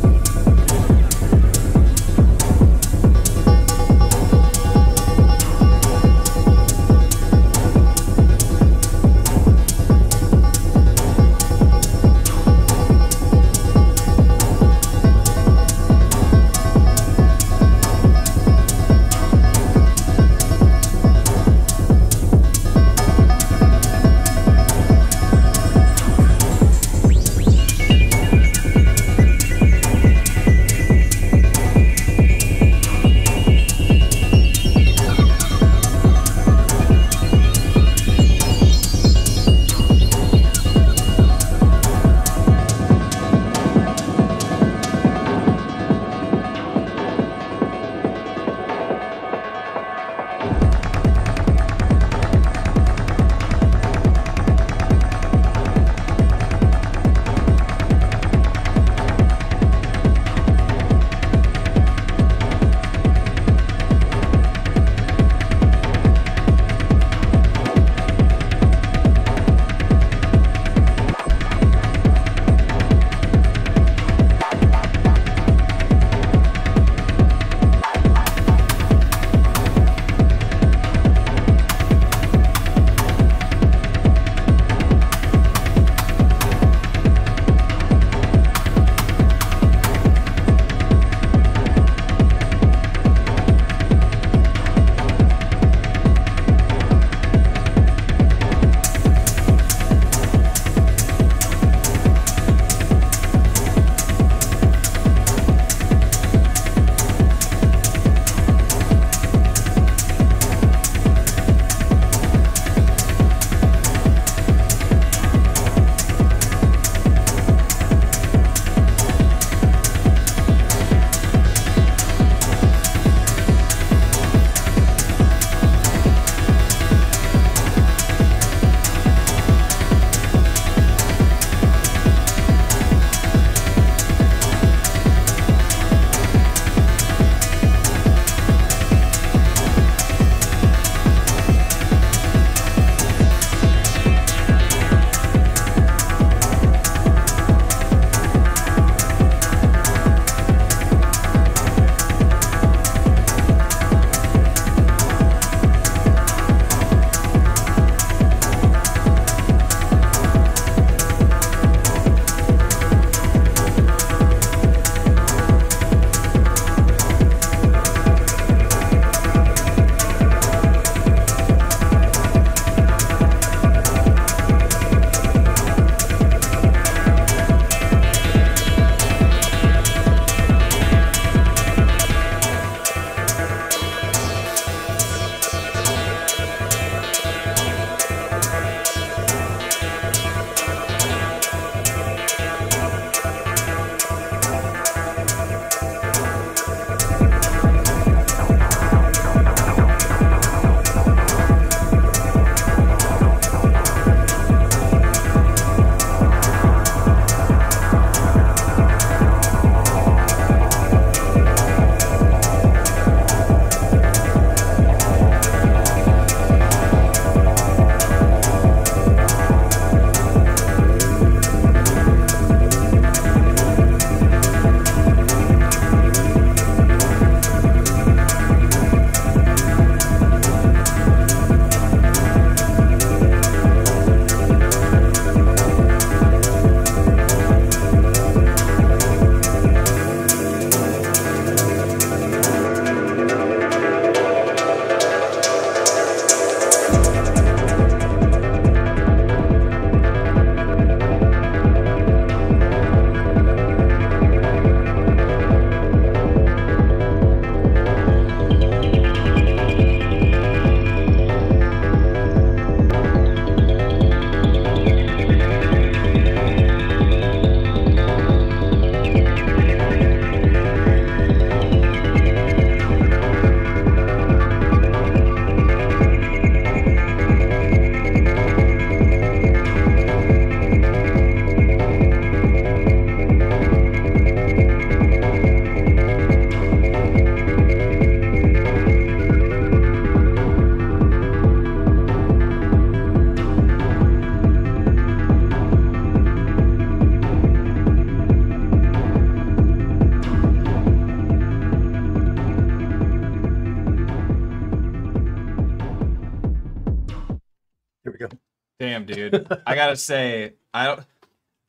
Damn, dude. I gotta say,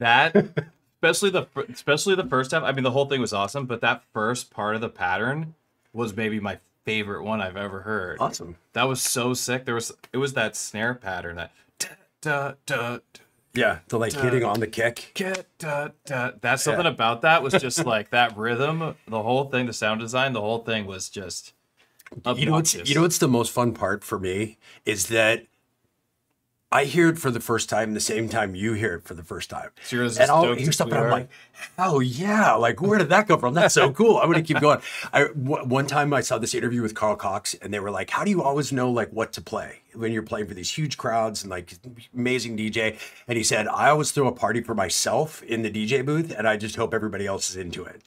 especially the first time. I mean, the whole thing was awesome, but that first part of the pattern was maybe my favorite one I've ever heard. Awesome. That was so sick. It was that snare pattern that da, da, da, yeah, the like hitting on the kick. That's something about that was just like that rhythm, the whole thing, the sound design, the whole thing was just obnoxious. You know what's the most fun part for me is that I hear it for the first time the same time you hear it for the first time. So you're just and I'll hear stuff and I'm like, oh yeah, like where did that come from? That's so cool. I'm going to keep going. One time I saw this interview with Carl Cox and they were like, how do you always know like what to play when you're playing for these huge crowds and like amazing DJ? And he said, I always throw a party for myself in the DJ booth and I just hope everybody else is into it.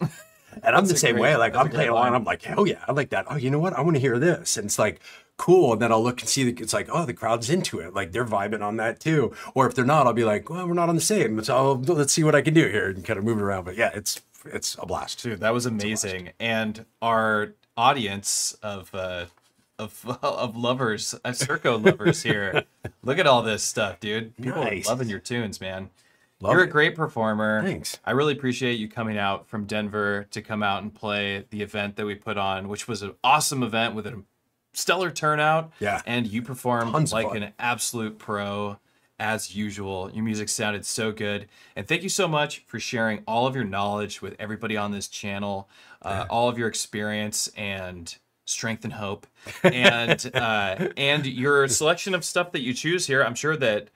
And I'm the same way. Like I'm playing along and I'm like, hell yeah, I like that. Oh, you know what? I want to hear this. And it's like, cool. And then I'll look and see that it's like, oh, the crowd's into it. Like they're vibing on that too. Or if they're not, I'll be like, well, we're not on the same. So let's see what I can do here and kind of move it around. But yeah, it's a blast. Dude, that was amazing. And our audience of lovers, SURCO lovers here. Look at all this stuff, dude. People are loving your tunes, man. You're a great performer. Thanks. I really appreciate you coming out from Denver to come out and play the event that we put on, which was an awesome event with an stellar turnout. Yeah. And you performed like an absolute pro as usual. Your music sounded so good. And thank you so much for sharing all of your knowledge with everybody on this channel, all of your experience and strength and hope. And, and your selection of stuff that you choose here. I'm sure that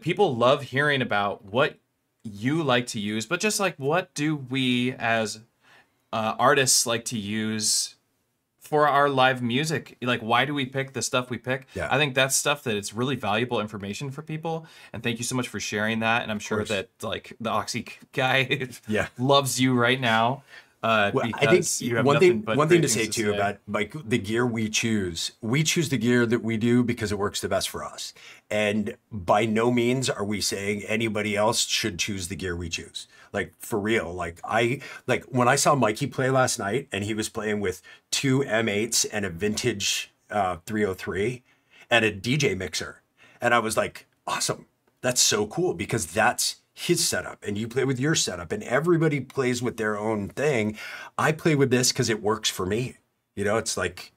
people love hearing about what you like to use, but just like, what do we as artists like to use for our live music? Like, why do we pick the stuff we pick? Yeah. I think that's stuff that it's really valuable information for people. And thank you so much for sharing that. And I'm sure that like the Oxi guy loves you right now. Well, I think one thing to say too about like the gear we choose the gear that we do because it works the best for us. And by no means are we saying anybody else should choose the gear we choose. Like for real, like when I saw Mikey play last night and he was playing with two M8s and a vintage 303 and a DJ mixer. And I was like, awesome. That's so cool because that's his setup and you play with your setup and everybody plays with their own thing. I play with this because it works for me. You know, it's like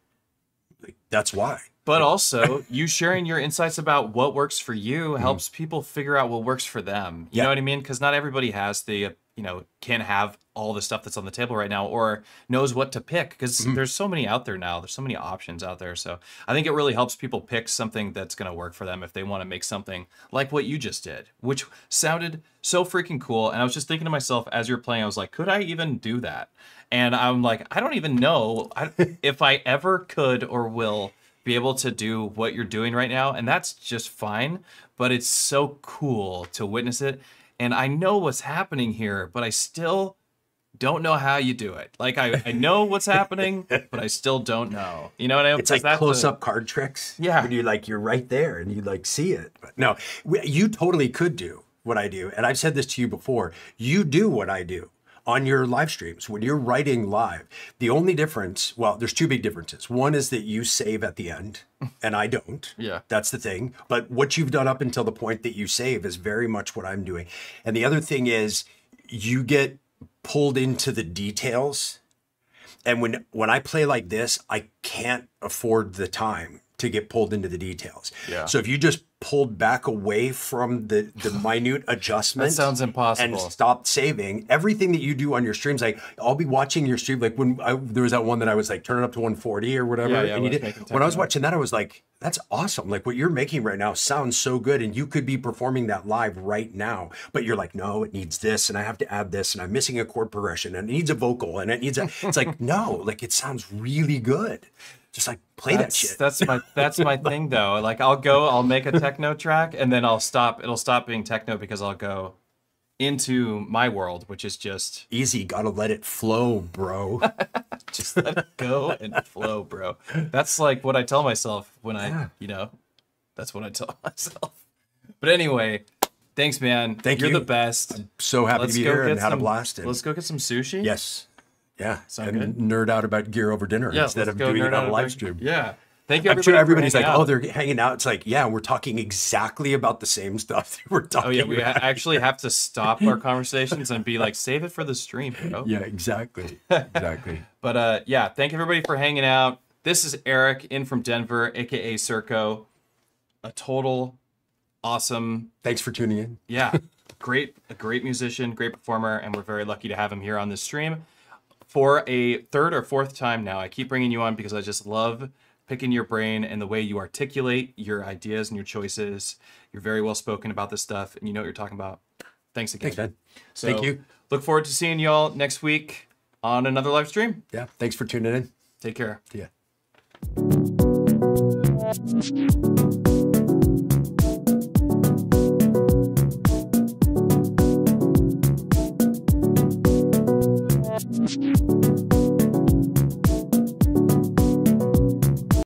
that's why. But also you sharing your insights about what works for you helps people figure out what works for them. You know what I mean? Because not everybody has the, you know, can have all the stuff that's on the table right now or knows what to pick because there's so many out there now. There's so many options out there. So I think it really helps people pick something that's going to work for them if they want to make something like what you just did, which sounded so freaking cool. And I was just thinking to myself as you're playing, I was like, could I even do that? And I'm like, I don't even know if I ever could or will be able to do what you're doing right now. And that's just fine, but it's so cool to witness it. And I know what's happening here, but I still don't know how you do it. Like I know what's happening, but I still don't know. You know what I mean? It's like close-up card tricks. Yeah. When you're right there and you like see it. But no, you totally could do what I do. And I've said this to you before. You do what I do on your live streams. When you're writing live, the only difference, well, there's two big differences. One is that you save at the end and I don't. Yeah. That's the thing. But what you've done up until the point that you save is very much what I'm doing. And the other thing is you get pulled into the details. And when I play like this, I can't afford the time to get pulled into the details. Yeah. So if you just pulled back away from the minute adjustment. That sounds impossible. And stopped saving, everything that you do on your streams, like I'll be watching your stream, like when there was that one that I was like, turn it up to 140 or whatever. Yeah, and you did. When I was watching that, I was like, that's awesome. Like what you're making right now sounds so good. And you could be performing that live right now, but you're like, no, it needs this. And I have to add this. And I'm missing a chord progression and it needs a vocal and it needs a, it's like, no, like it sounds really good. Just like play that shit. That's my thing though. Like I'll make a techno track and then I'll stop. It'll stop being techno because I'll go into my world, which is just easy. Gotta let it flow, bro. Just let it go and flow, bro. That's like what I tell myself when I, you know, that's what I tell myself. But anyway, thanks, man. You're the best. I'm so happy to be here and had a blast. Let's go get some sushi. Yes. Yeah, and nerd out about gear over dinner instead of doing it on a live stream. Yeah, Thank you. I'm sure everybody's like, oh, they're hanging out. It's like, yeah, we're talking exactly about the same stuff that we're talking about. Oh, yeah, we actually have to stop our conversations and be like, save it for the stream, bro. Yeah, exactly. Exactly. But yeah, thank everybody for hanging out. This is Eric in from Denver, aka SURCO. A total awesome. Thanks for tuning in. Yeah. A great musician, great performer, and we're very lucky to have him here on this stream for a third or fourth time now. I keep bringing you on because I just love picking your brain and the way you articulate your ideas and your choices. You're very well spoken about this stuff, and you know what you're talking about. Thanks again. Thanks, man. So, thank you. Look forward to seeing y'all next week on another live stream. Yeah. Thanks for tuning in. Take care. Yeah.